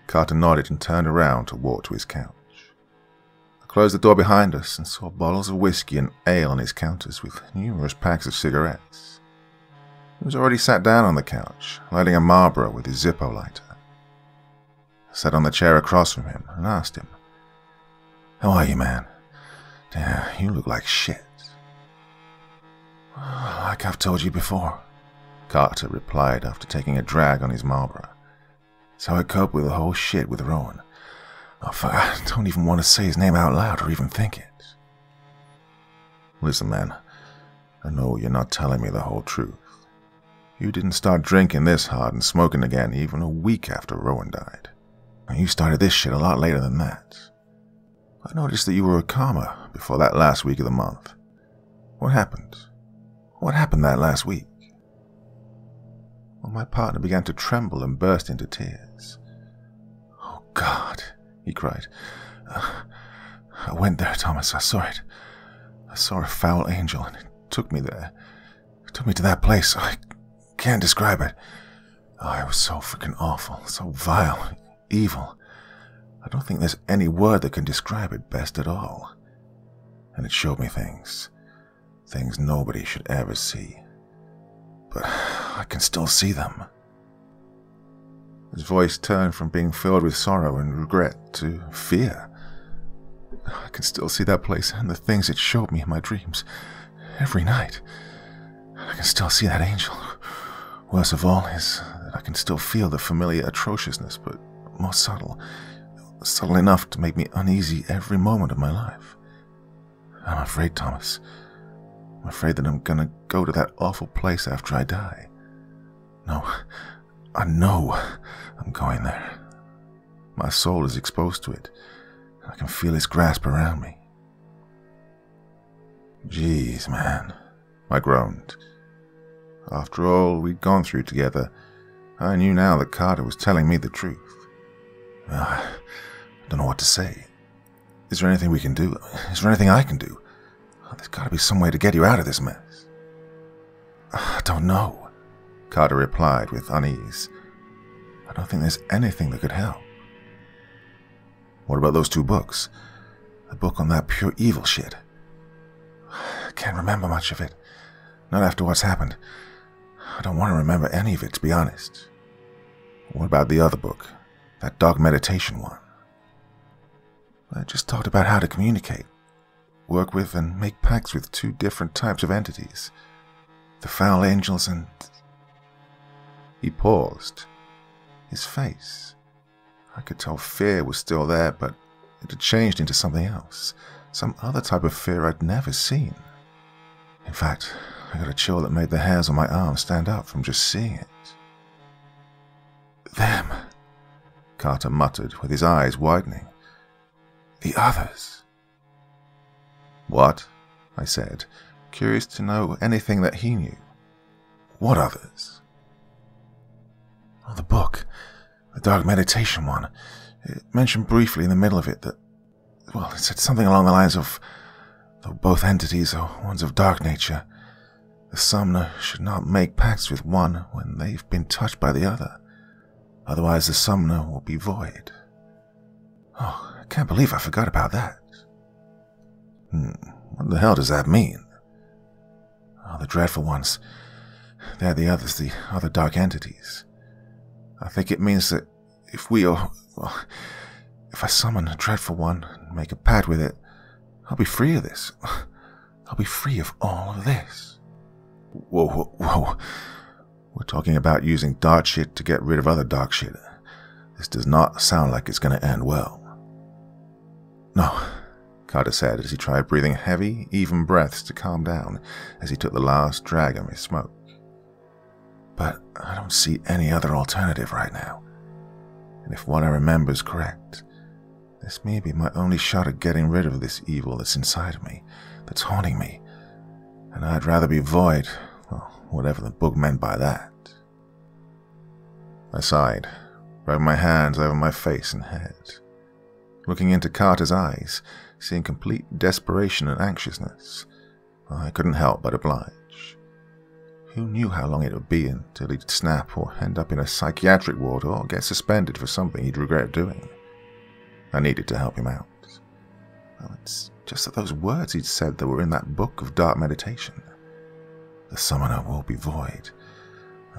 Carter nodded and turned around to walk to his couch. I closed the door behind us and saw bottles of whiskey and ale on his counters with numerous packs of cigarettes. He was already sat down on the couch, lighting a Marlboro with his Zippo lighter. I sat on the chair across from him and asked him, "How are you, man? Damn, you look like shit." "Like I've told you before," Carter replied after taking a drag on his Marlboro. "It's how I cope with the whole shit with Rowan. Oh, fuck, I don't even want to say his name out loud or even think it." "Listen, man, I know you're not telling me the whole truth. You didn't start drinking this hard and smoking again even a week after Rowan died. And you started this shit a lot later than that. I noticed that you were a coma before that last week of the month. What happened? What happened that last week?" Well, my partner began to tremble and burst into tears. "Oh, God," he cried. Uh, "I went there, Thomas. I saw it. I saw a foul angel, and it took me there. It took me to that place. I can't describe it. Oh, it was so freaking awful, so vile, evil. I don't think there's any word that can describe it best at all. And it showed me things. Things nobody should ever see. But I can still see them." His voice turned from being filled with sorrow and regret to fear. "I can still see that place and the things it showed me in my dreams, every night. I can still see that angel. Worst of all is that I can still feel the familiar atrociousness, but more subtle, subtle enough to make me uneasy every moment of my life. I'm afraid, Thomas. I'm afraid that I'm gonna go to that awful place after I die. No, I know I'm going there. My soul is exposed to it. I can feel its grasp around me." "Jeez, man," I groaned. After all we'd gone through together, I knew now that Carter was telling me the truth. I don't know what to say. Is there anything we can do? Is there anything I can do? There's got to be some way to get you out of this mess. "I don't know," Carter replied with unease. "I don't think there's anything that could help." "What about those two books? The book on that pure evil shit?" "I can't remember much of it. Not after what's happened. I don't want to remember any of it, to be honest." "What about the other book? That Dark Meditation one?" "I just talked about how to communicate, work with and make pacts with two different types of entities. The foul angels and..." He paused. His face. I could tell fear was still there, but it had changed into something else. Some other type of fear I'd never seen. In fact, I got a chill that made the hairs on my arm stand up from just seeing it. "Them," Carter muttered with his eyes widening. "The others." "What?" I said, curious to know anything that he knew. "What others?" "Oh, the book, the Dark Meditation one. It mentioned briefly in the middle of it that, well, it said something along the lines of, though both entities are ones of dark nature, the summoner should not make pacts with one when they've been touched by the other. Otherwise the summoner will be void." "Oh, I can't believe I forgot about that." "What the hell does that mean?" "Oh, the dreadful ones. They're the others, the other dark entities. I think it means that if we are, well, if I summon a dreadful one and make a pact with it, I'll be free of this. I'll be free of all of this." Whoa, whoa, whoa. We're talking about using dark shit to get rid of other dark shit. This does not sound like it's going to end well. "No," Carter said as he tried breathing heavy, even breaths to calm down as he took the last drag of his smoke. "But I don't see any other alternative right now. And if what I remember is correct, this may be my only shot at getting rid of this evil that's inside of me, that's haunting me. And I'd rather be void, well, whatever the book meant by that." I sighed, rubbing my hands over my face and head, looking into Carter's eyes, seeing complete desperation and anxiousness. I couldn't help but oblige. Who knew how long it would be until he'd snap or end up in a psychiatric ward or get suspended for something he'd regret doing? I needed to help him out. Well, it's just that those words he'd said that were in that book of dark meditation. The summoner will be void.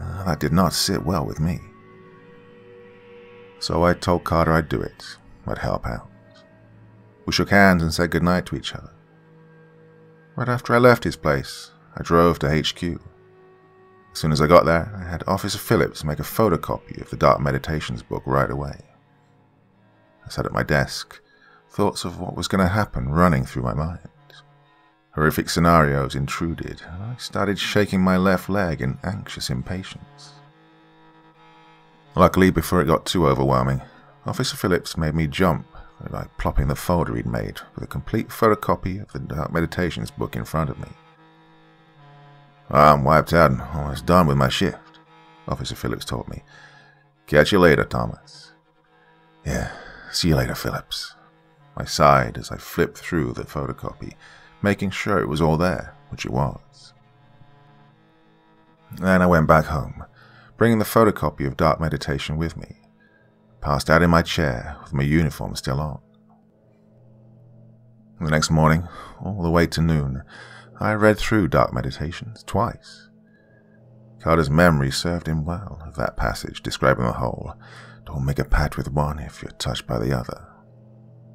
Uh, that did not sit well with me. So I told Carter I'd do it, I'd help out. We shook hands and said goodnight to each other. Right after I left his place, I drove to H Q. As soon as I got there, I had Officer Phillips make a photocopy of the Dark Meditations book right away. I sat at my desk, thoughts of what was going to happen running through my mind. Horrific scenarios intruded, and I started shaking my left leg in anxious impatience. Luckily, before it got too overwhelming, Officer Phillips made me jump by plopping the folder he'd made with a complete photocopy of the Dark Meditations book in front of me. "I'm wiped out and almost done with my shift," Officer Phillips told me. "Catch you later, Thomas." "Yeah, see you later, Phillips," I sighed as I flipped through the photocopy, making sure it was all there, which it was. Then I went back home, bringing the photocopy of Dark Meditation with me. Passed out in my chair with my uniform still on. The next morning, all the way to noon, I read through Dark Meditations twice. Carter's memory served him well of that passage describing the whole, "Don't make a pact with one if you're touched by the other."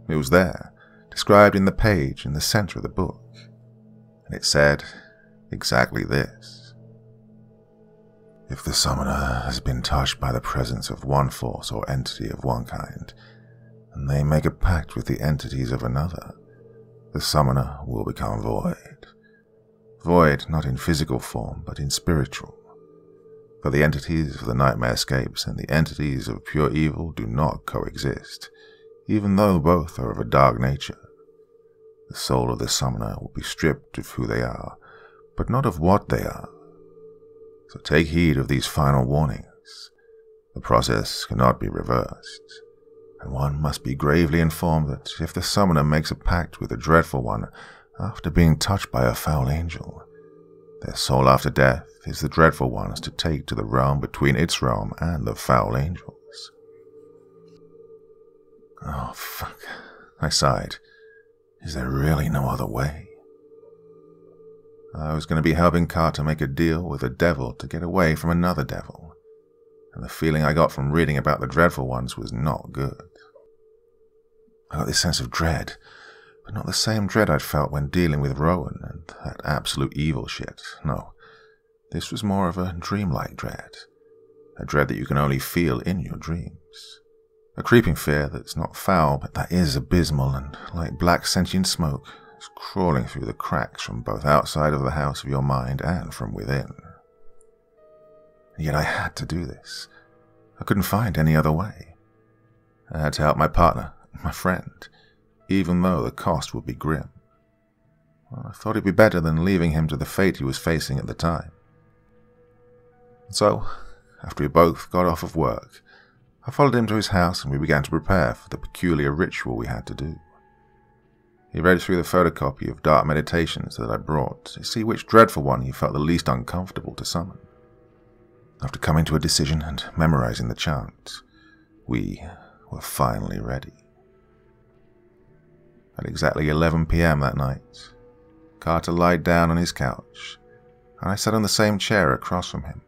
It was there, described in the page in the center of the book, and it said exactly this. "If the summoner has been touched by the presence of one force or entity of one kind, and they make a pact with the entities of another, the summoner will become void. Void not in physical form, but in spiritual. For the entities of the nightmare escapes and the entities of pure evil do not coexist, even though both are of a dark nature. The soul of the summoner will be stripped of who they are, but not of what they are. So take heed of these final warnings. The process cannot be reversed, and one must be gravely informed that if the summoner makes a pact with a dreadful one after being touched by a foul angel, their soul after death is the dreadful one's to take to the realm between its realm and the foul angels." "Oh, fuck," I sighed. "Is there really no other way?" I was going to be helping Carter make a deal with a devil to get away from another devil, and the feeling I got from reading about the dreadful ones was not good. I got this sense of dread, but not the same dread I'd felt when dealing with Rowan and that absolute evil shit. No, this was more of a dreamlike dread, a dread that you can only feel in your dreams, a creeping fear that's not foul but that is abysmal and, like black sentient smoke, is crawling through the cracks from both outside of the house of your mind and from within. And yet I had to do this. I couldn't find any other way. I had to help my partner, my friend, even though the cost would be grim. Well, I thought it'd be better than leaving him to the fate he was facing at the time. So, after we both got off of work, I followed him to his house and we began to prepare for the peculiar ritual we had to do. He read through the photocopy of Dark Meditations that I brought to see which dreadful one he felt the least uncomfortable to summon. After coming to a decision and memorizing the chant, we were finally ready. At exactly eleven p m that night, Carter lied down on his couch, and I sat on the same chair across from him.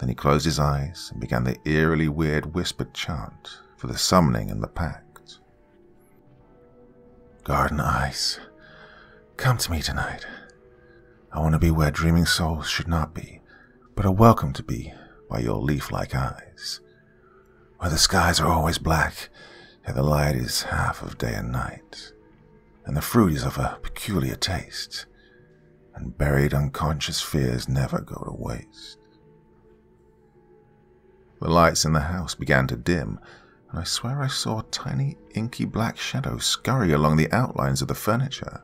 Then he closed his eyes and began the eerily weird whispered chant for the summoning and the pact. "Garden eyes, come to me tonight. I want to be where dreaming souls should not be, but are welcome to be by your leaf-like eyes. Where the skies are always black, yet the light is half of day and night, and the fruit is of a peculiar taste, and buried unconscious fears never go to waste." The lights in the house began to dim, and I swear I saw tiny, inky black shadows scurry along the outlines of the furniture,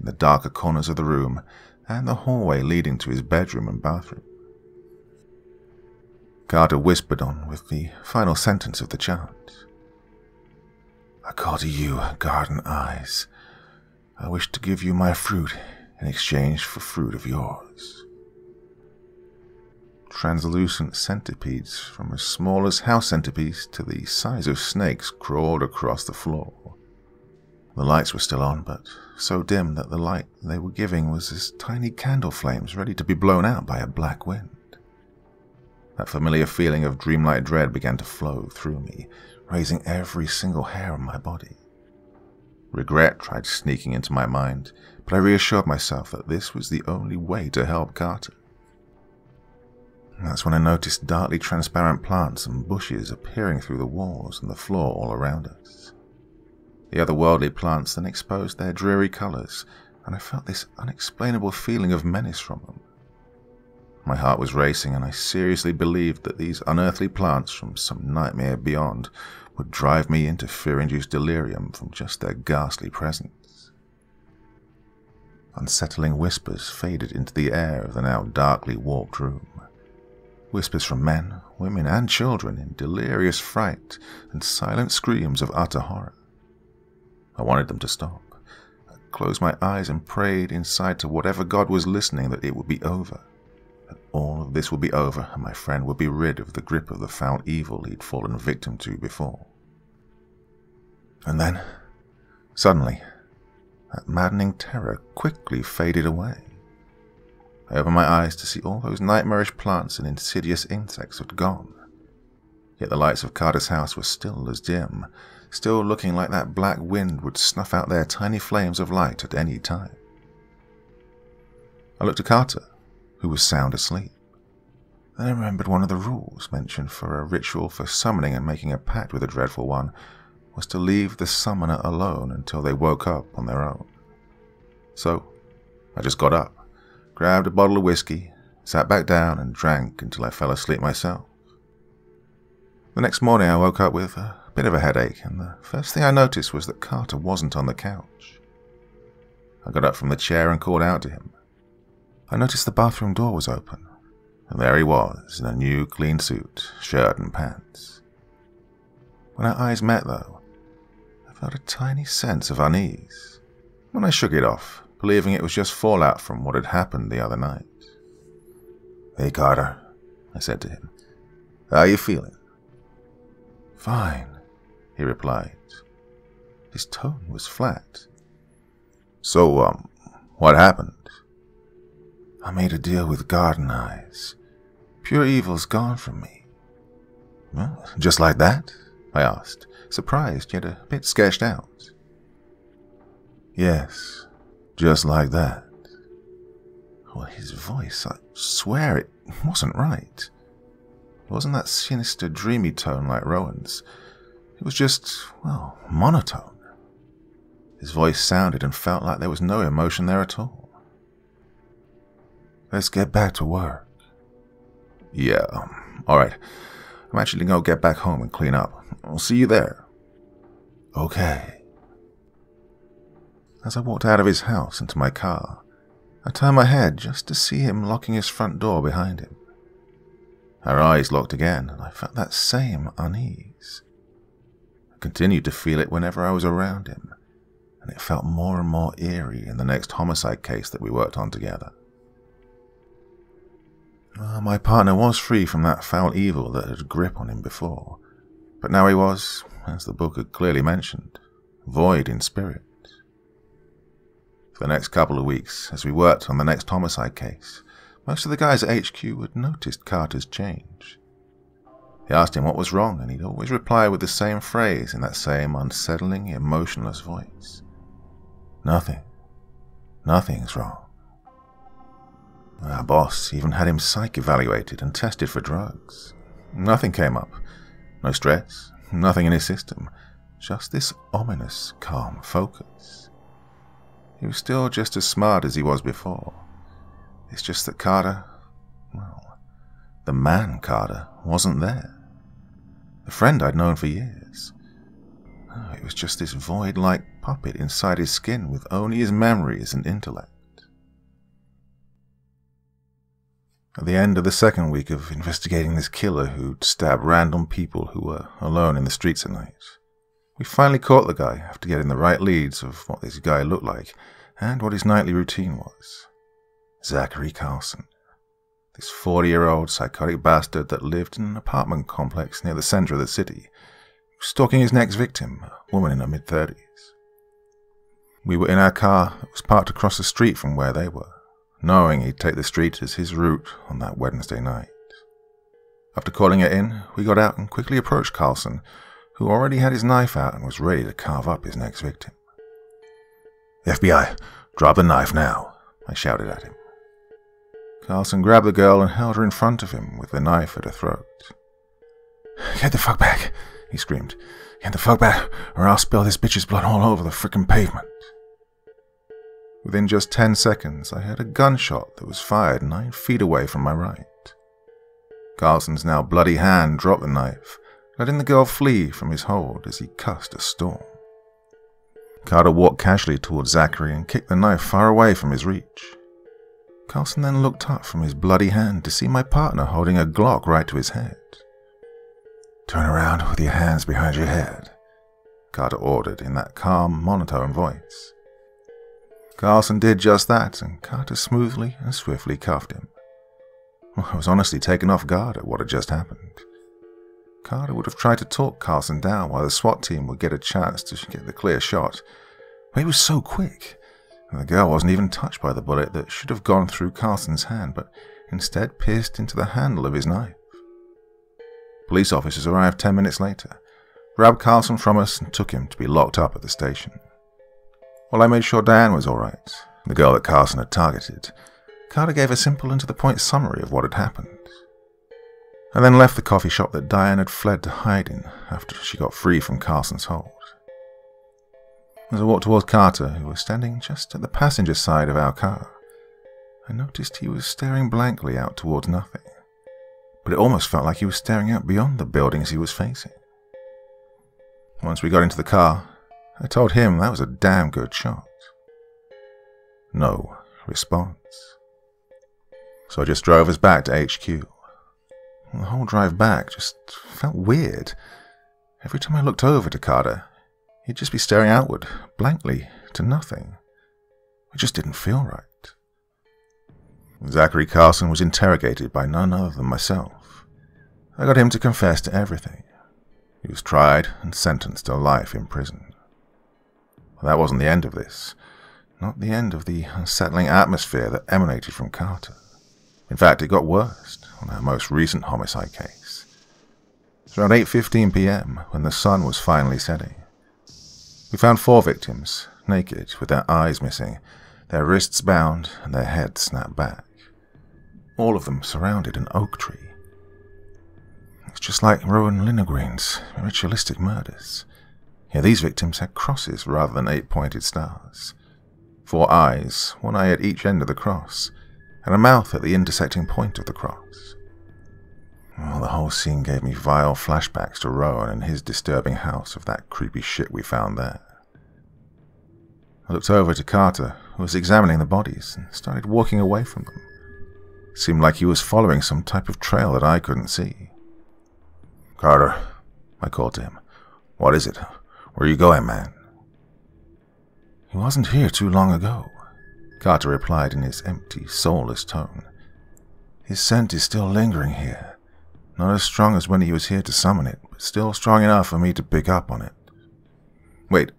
in the darker corners of the room, and the hallway leading to his bedroom and bathroom. Carter whispered on with the final sentence of the chant. "I call to you, garden eyes. I wish to give you my fruit in exchange for fruit of yours." Translucent centipedes, from as small as house centipedes to the size of snakes, crawled across the floor. The lights were still on, but so dim that the light they were giving was as tiny candle flames ready to be blown out by a black wind. That familiar feeling of dreamlike dread began to flow through me, raising every single hair on my body. Regret tried sneaking into my mind, but I reassured myself that this was the only way to help Carter. That's when I noticed darkly transparent plants and bushes appearing through the walls and the floor all around us. The otherworldly plants then exposed their dreary colours, and I felt this unexplainable feeling of menace from them. My heart was racing, and I seriously believed that these unearthly plants from some nightmare beyond would drive me into fear-induced delirium from just their ghastly presence. Unsettling whispers faded into the air of the now darkly warped room. Whispers from men, women, and children in delirious fright and silent screams of utter horror. I wanted them to stop. I closed my eyes and prayed inside to whatever God was listening that it would be over. All of this would be over, and my friend would be rid of the grip of the foul evil he'd fallen victim to before. And then, suddenly, that maddening terror quickly faded away. I opened my eyes to see all those nightmarish plants and insidious insects had gone. Yet the lights of Carter's house were still as dim, still looking like that black wind would snuff out their tiny flames of light at any time. I looked at Carter, who was sound asleep. Then I remembered one of the rules mentioned for a ritual for summoning and making a pact with the Dreadful One was to leave the summoner alone until they woke up on their own. So I just got up, grabbed a bottle of whiskey, sat back down and drank until I fell asleep myself. The next morning I woke up with a bit of a headache, and the first thing I noticed was that Carter wasn't on the couch. I got up from the chair and called out to him. I noticed the bathroom door was open, and there he was, in a new clean suit, shirt and pants. When our eyes met, though, I felt a tiny sense of unease, when I shook it off, believing it was just fallout from what had happened the other night. "Hey, Carter," I said to him. "How are you feeling?" "Fine," he replied. His tone was flat. "So, um, what happened?" "I made a deal with Garden Eyes. Pure evil's gone from me." "Well, just like that?" I asked, surprised yet a bit sketched out. "Yes, just like that." Well, his voice, I swear it wasn't right. It wasn't that sinister, dreamy tone like Rowan's. It was just, well, monotone. His voice sounded and felt like there was no emotion there at all. "Let's get back to work." "Yeah, um, alright. I'm actually going to get back home and clean up. I'll see you there." "Okay." As I walked out of his house into my car, I turned my head just to see him locking his front door behind him. Our eyes locked again, and I felt that same unease. I continued to feel it whenever I was around him, and it felt more and more eerie in the next homicide case that we worked on together. Uh, my partner was free from that foul evil that had grip on him before, but now he was, as the book had clearly mentioned, void in spirit. For the next couple of weeks, as we worked on the next homicide case, most of the guys at H Q had noticed Carter's change. They asked him what was wrong, and he'd always reply with the same phrase in that same unsettling, emotionless voice. "Nothing. Nothing's wrong." Our boss even had him psych-evaluated and tested for drugs. Nothing came up. No stress, nothing in his system, just this ominous, calm focus. He was still just as smart as he was before. It's just that Carter, well, the man Carter, wasn't there. The friend I'd known for years. Oh, it was just this void-like puppet inside his skin with only his memories and intellect. At the end of the second week of investigating this killer who'd stab random people who were alone in the streets at night, we finally caught the guy after getting the right leads of what this guy looked like and what his nightly routine was. Zachary Carlson. This forty-year-old psychotic bastard that lived in an apartment complex near the center of the city, stalking his next victim, a woman in her mid-thirties. We were in our car that was parked across the street from where they were, knowing he'd take the street as his route on that Wednesday night. After calling it in, we got out and quickly approached Carlson, who already had his knife out and was ready to carve up his next victim. "F B I, drop the knife now," I shouted at him. Carlson grabbed the girl and held her in front of him with the knife at her throat. "Get the fuck back," he screamed. "Get the fuck back, or I'll spill this bitch's blood all over the frickin' pavement." Within just ten seconds, I heard a gunshot that was fired nine feet away from my right. Carlson's now bloody hand dropped the knife, letting the girl flee from his hold as he cussed a storm. Carter walked casually towards Zachary and kicked the knife far away from his reach. Carlson then looked up from his bloody hand to see my partner holding a Glock right to his head. "Turn around with your hands behind your head," Carter ordered in that calm, monotone voice. Carlson did just that, and Carter smoothly and swiftly cuffed him. I was honestly taken off guard at what had just happened. Carter would have tried to talk Carlson down while the SWAT team would get a chance to get the clear shot, but he was so quick, and the girl wasn't even touched by the bullet that should have gone through Carlson's hand, but instead pierced into the handle of his knife. Police officers arrived ten minutes later, grabbed Carlson from us and took him to be locked up at the station. While I made sure Diane was alright, the girl that Carlson had targeted, Carter gave a simple and to-the-point summary of what had happened, and then left the coffee shop that Diane had fled to hide in after she got free from Carson's hold. As I walked towards Carter, who was standing just at the passenger side of our car, I noticed he was staring blankly out towards nothing, but it almost felt like he was staring out beyond the buildings he was facing. Once we got into the car, I told him that was a damn good shot. No response. So I just drove us back to H Q. The whole drive back just felt weird. Every time I looked over to Carter, he'd just be staring outward, blankly, to nothing. It just didn't feel right. Zachary Carlson was interrogated by none other than myself. I got him to confess to everything. He was tried and sentenced to life in prison. But that wasn't the end of this. Not the end of the unsettling atmosphere that emanated from Carter. In fact, it got worse on our most recent homicide case. It was around eight fifteen p m when the sun was finally setting. We found four victims, naked, with their eyes missing, their wrists bound, and their heads snapped back. All of them surrounded an oak tree. It's just like Rowan Linegrain's ritualistic murders. Here, these victims had crosses rather than eight-pointed stars. Four eyes, one eye at each end of the cross, and a mouth at the intersecting point of the cross. Well, the whole scene gave me vile flashbacks to Rowan and his disturbing house of that creepy shit we found there. I looked over to Carter, who was examining the bodies, and started walking away from them. It seemed like he was following some type of trail that I couldn't see. "Carter," I called to him. "What is it? Where are you going, man?" "He wasn't here too long ago," Carter replied in his empty, soulless tone. "His scent is still lingering here. Not as strong as when he was here to summon it, but still strong enough for me to pick up on it." "Wait,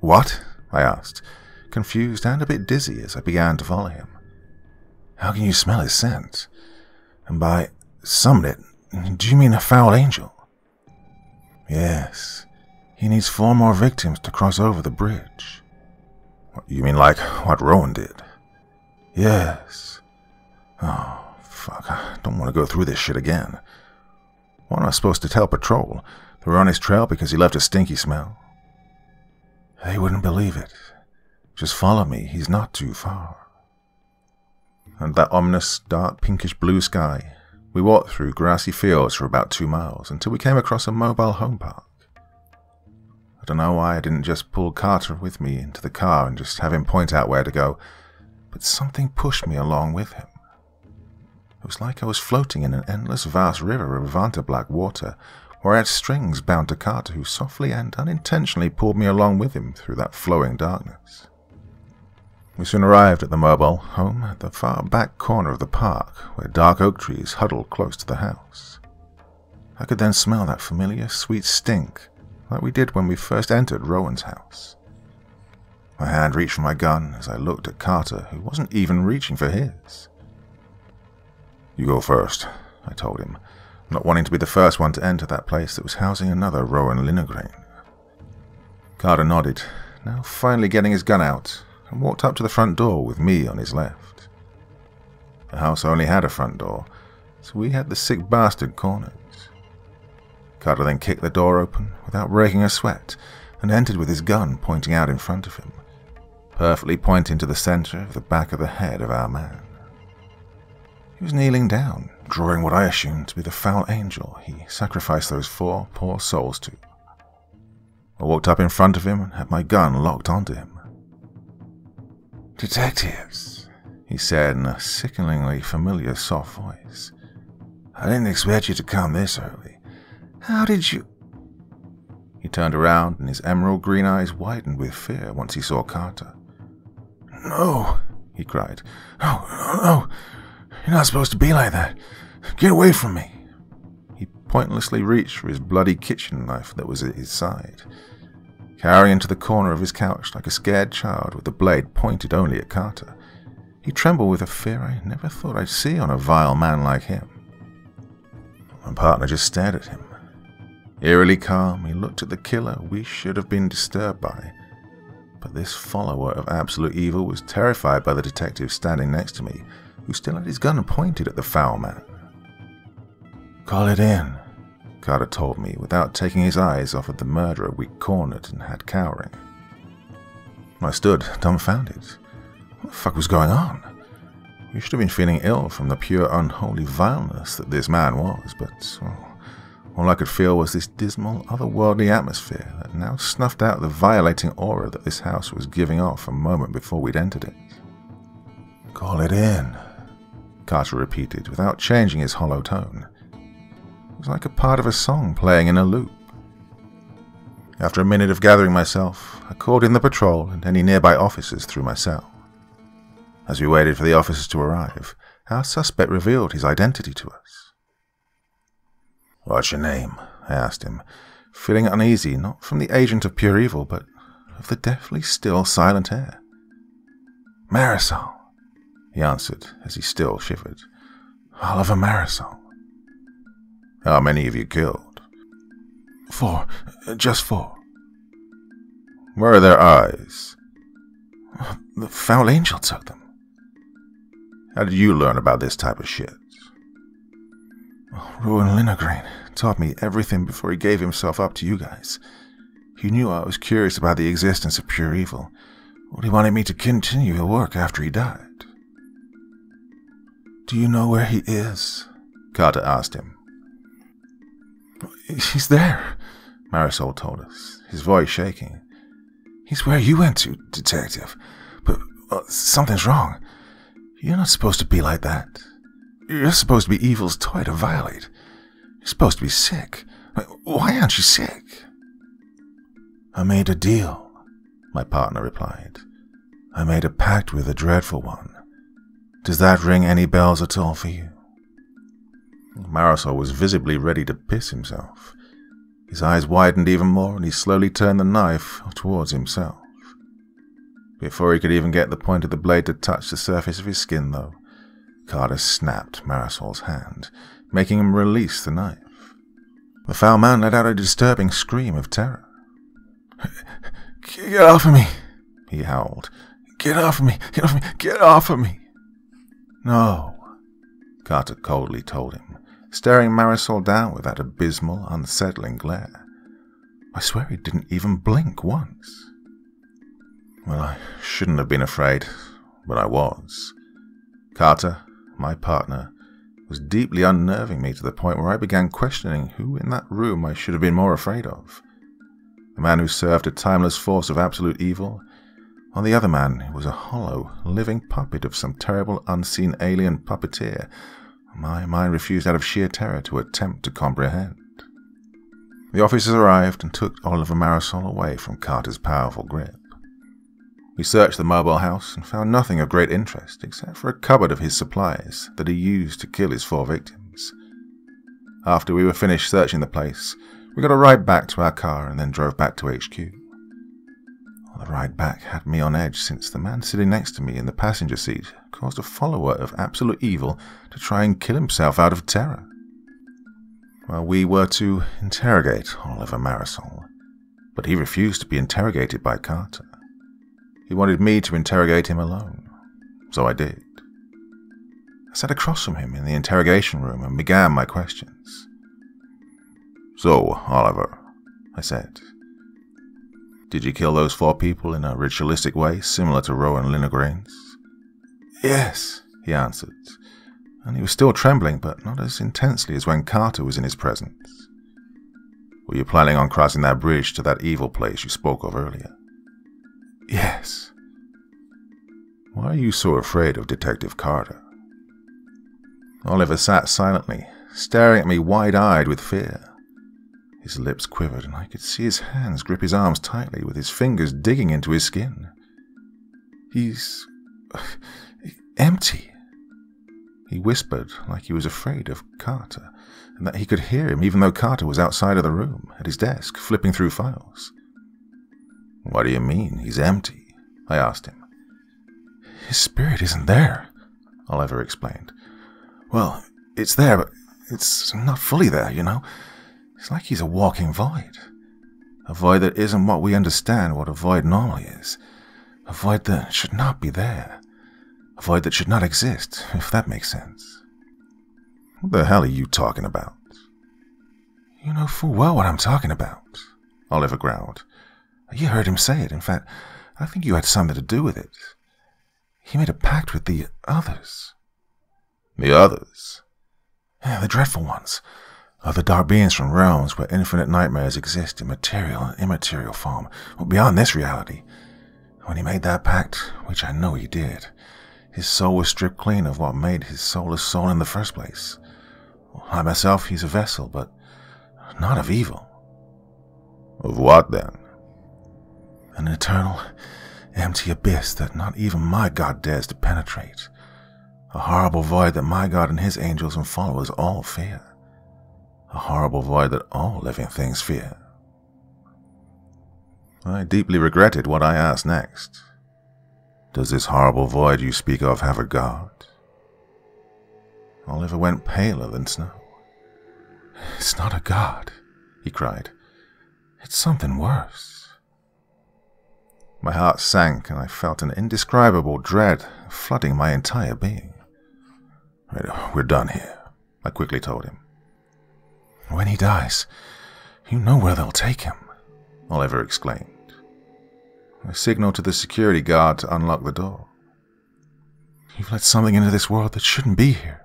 what?" I asked, confused and a bit dizzy as I began to follow him. "How can you smell his scent? And by summon it, do you mean a foul angel?" "Yes. He needs four more victims to cross over the bridge." "You mean like what Rowan did?" "Yes." "Oh, fuck. I don't want to go through this shit again. What am I supposed to tell Patrol? They were on his trail because he left a stinky smell?" "They wouldn't believe it. Just follow me. He's not too far." Under that ominous, dark, pinkish-blue sky, we walked through grassy fields for about two miles until we came across a mobile home park. I don't know why I didn't just pull Carter with me into the car and just have him point out where to go, but something pushed me along with him. It was like I was floating in an endless vast river of Vantablack water, where I had strings bound to Carter, who softly and unintentionally pulled me along with him through that flowing darkness. We soon arrived at the mobile home at the far back corner of the park, where dark oak trees huddled close to the house. I could then smell that familiar, sweet stink, like we did when we first entered Rowan's house. My hand reached for my gun as I looked at Carter, who wasn't even reaching for his. "You go first," I told him, not wanting to be the first one to enter that place that was housing another Rowan Linegrain. Carter nodded, now finally getting his gun out, and walked up to the front door with me on his left. The house only had a front door, so we had the sick bastard cornered. Carter then kicked the door open without breaking a sweat and entered with his gun pointing out in front of him, perfectly pointing to the center of the back of the head of our man. He was kneeling down, drawing what I assumed to be the foul angel he sacrificed those four poor souls to. I walked up in front of him and had my gun locked onto him. "Detectives," he said in a sickeningly familiar soft voice. "I didn't expect you to come this early. How did you—" He turned around and his emerald green eyes widened with fear once he saw Carter. "No," he cried. "No, no, no. You're not supposed to be like that. Get away from me." He pointlessly reached for his bloody kitchen knife that was at his side, cowering into the corner of his couch like a scared child with the blade pointed only at Carter. He trembled with a fear I never thought I'd see on a vile man like him. My partner just stared at him. Eerily calm, he looked at the killer we should have been disturbed by, but this follower of absolute evil was terrified by the detective standing next to me, who still had his gun pointed at the foul man. "Call it in," Carter told me, without taking his eyes off of the murderer we cornered and had cowering. I stood, dumbfounded. What the fuck was going on? We should have been feeling ill from the pure unholy vileness that this man was, but well, all I could feel was this dismal, otherworldly atmosphere that now snuffed out the violating aura that this house was giving off a moment before we'd entered it. "Call it in," Carter repeated, without changing his hollow tone. It was like a part of a song playing in a loop. After a minute of gathering myself, I called in the patrol and any nearby officers through my cell. As we waited for the officers to arrive, our suspect revealed his identity to us. "What's your name?" I asked him, feeling uneasy not from the agent of pure evil, but of the deathly still silent air. "Marisol," he answered, as he still shivered. "Oliver Marisol." "How many have you killed?" "Four. Just four." "Where are their eyes?" "The foul angel took them." "How did you learn about this type of shit?" "Rowan Linegrain taught me everything before he gave himself up to you guys. He knew I was curious about the existence of pure evil. Well, he wanted me to continue the work after he died." "Do you know where he is?" Carter asked him. "He's there," Marisol told us, his voice shaking. "He's where you went to, Detective. But uh, something's wrong. You're not supposed to be like that. You're supposed to be evil's toy to violate. You're supposed to be sick. Why aren't you sick?" "I made a deal," my partner replied. "I made a pact with the dreadful one. Does that ring any bells at all for you?" Marisol was visibly ready to piss himself. His eyes widened even more and he slowly turned the knife towards himself. Before he could even get the point of the blade to touch the surface of his skin, though, Carter snapped Marisol's hand, making him release the knife. The foul man let out a disturbing scream of terror. "Get off of me!" he howled. "Get off of me! Get off of me! Get off of me!" "No," Carter coldly told him, staring Marisol down with that abysmal, unsettling glare. I swear he didn't even blink once. Well, I shouldn't have been afraid, but I was. Carter, my partner, was deeply unnerving me to the point where I began questioning who in that room I should have been more afraid of. The man who served a timeless force of absolute evil, or the other man who was a hollow, living puppet of some terrible, unseen alien puppeteer my mind refused out of sheer terror to attempt to comprehend. The officers arrived and took Oliver Marisol away from Carter's powerful grip. We searched the mobile house and found nothing of great interest except for a cupboard of his supplies that he used to kill his four victims. After we were finished searching the place, we got a ride back to our car and then drove back to H Q. The ride back had me on edge since the man sitting next to me in the passenger seat caused a follower of absolute evil to try and kill himself out of terror. where we were to interrogate Oliver Marisol, but he refused to be interrogated by Carter. He wanted me to interrogate him alone, so I did. I sat across from him in the interrogation room and began my questions. "So, Oliver," I said, "did you kill those four people in a ritualistic way similar to Rowan Linegrain's?" "Yes," he answered, and he was still trembling, but not as intensely as when Carter was in his presence. "Were you planning on crossing that bridge to that evil place you spoke of earlier?" "Yes." "Why are you so afraid of Detective Carter?" Oliver sat silently, staring at me wide-eyed with fear. His lips quivered, and I could see his hands grip his arms tightly, with his fingers digging into his skin. "He's empty," he whispered, like he was afraid of Carter, and that he could hear him even though Carter was outside of the room, at his desk, flipping through files. "What do you mean, he's empty?" I asked him. "His spirit isn't there," Oliver explained. "Well, it's there, but it's not fully there, you know. It's like he's a walking void. A void that isn't what we understand what a void normally is. A void that should not be there. A void that should not exist, if that makes sense." "What the hell are you talking about?" "You know full well what I'm talking about," Oliver growled. "You heard him say it. In fact, I think you had something to do with it. He made a pact with the others." "The others?" "Yeah, the dreadful ones. Other dark beings from realms where infinite nightmares exist in material and immaterial form, or beyond this reality. When he made that pact, which I know he did, his soul was stripped clean of what made his soul a soul in the first place. I myself, he's a vessel, but not of evil." "Of what, then?" "An eternal, empty abyss that not even my God dares to penetrate. A horrible void that my God and his angels and followers all fear. A horrible void that all living things fear." I deeply regretted what I asked next. "Does this horrible void you speak of have a God?" Oliver went paler than snow. "It's not a God," he cried. "It's something worse." My heart sank, and I felt an indescribable dread flooding my entire being. "We're done here," I quickly told him. "When he dies, you know where they'll take him," Oliver exclaimed. I signaled to the security guard to unlock the door. "You've let something into this world that shouldn't be here."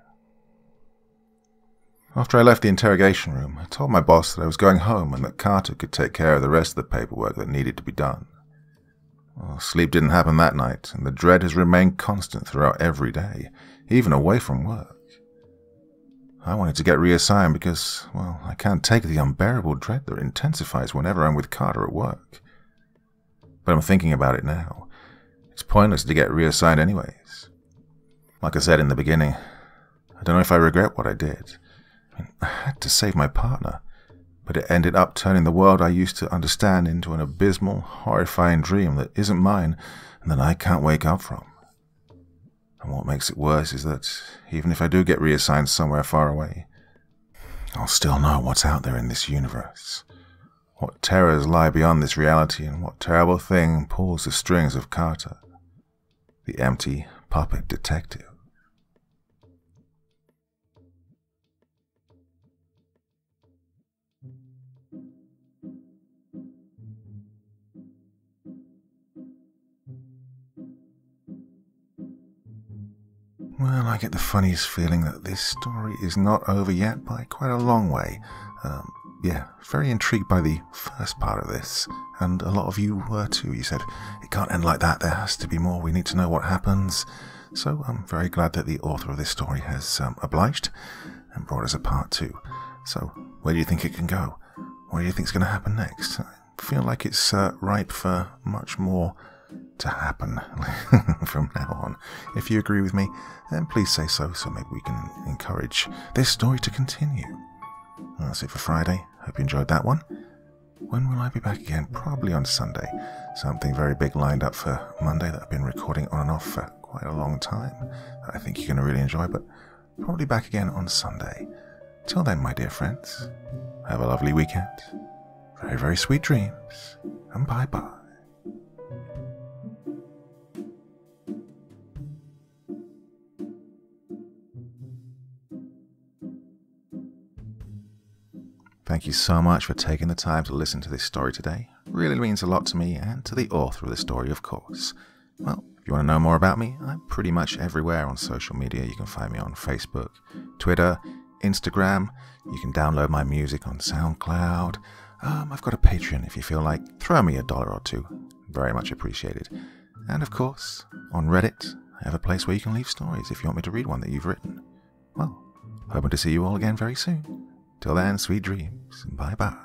After I left the interrogation room, I told my boss that I was going home and that Carter could take care of the rest of the paperwork that needed to be done. Well, sleep didn't happen that night, and the dread has remained constant throughout every day, even away from work. I wanted to get reassigned because, well, I can't take the unbearable dread that intensifies whenever I'm with Carter at work. But I'm thinking about it now. It's pointless to get reassigned anyways. Like I said in the beginning, I don't know if I regret what I did. I mean, I had to save my partner, but it ended up turning the world I used to understand into an abysmal, horrifying dream that isn't mine and that I can't wake up from. And what makes it worse is that, even if I do get reassigned somewhere far away, I'll still know what's out there in this universe, what terrors lie beyond this reality, and what terrible thing pulls the strings of Carter, the empty puppet detective. Well, I get the funniest feeling that this story is not over yet by quite a long way. Um, yeah, very intrigued by the first part of this, and a lot of you were too. You said, "It can't end like that, there has to be more, we need to know what happens." So I'm very glad that the author of this story has um, obliged and brought us a part two. So, where do you think it can go? What do you think's going to happen next? I feel like it's uh, ripe for much more to happen from now on. If you agree with me, then please say so, so maybe we can encourage this story to continue. Well, that's it for Friday. Hope you enjoyed that one. When will I be back again? Probably on Sunday. Something very big lined up for Monday that I've been recording on and off for quite a long time that I think you're going to really enjoy, but probably back again on Sunday. Till then, my dear friends, have a lovely weekend, very, very sweet dreams, and bye-bye. Thank you so much for taking the time to listen to this story today. Really means a lot to me and to the author of the story, of course. Well, if you want to know more about me, I'm pretty much everywhere on social media. You can find me on Facebook, Twitter, Instagram. You can download my music on SoundCloud. Um, I've got a Patreon if you feel like. Throw me a dollar or two. Very much appreciated. And of course, on Reddit, I have a place where you can leave stories if you want me to read one that you've written. Well, hoping to see you all again very soon. Till then, sweet dreams, and bye-bye.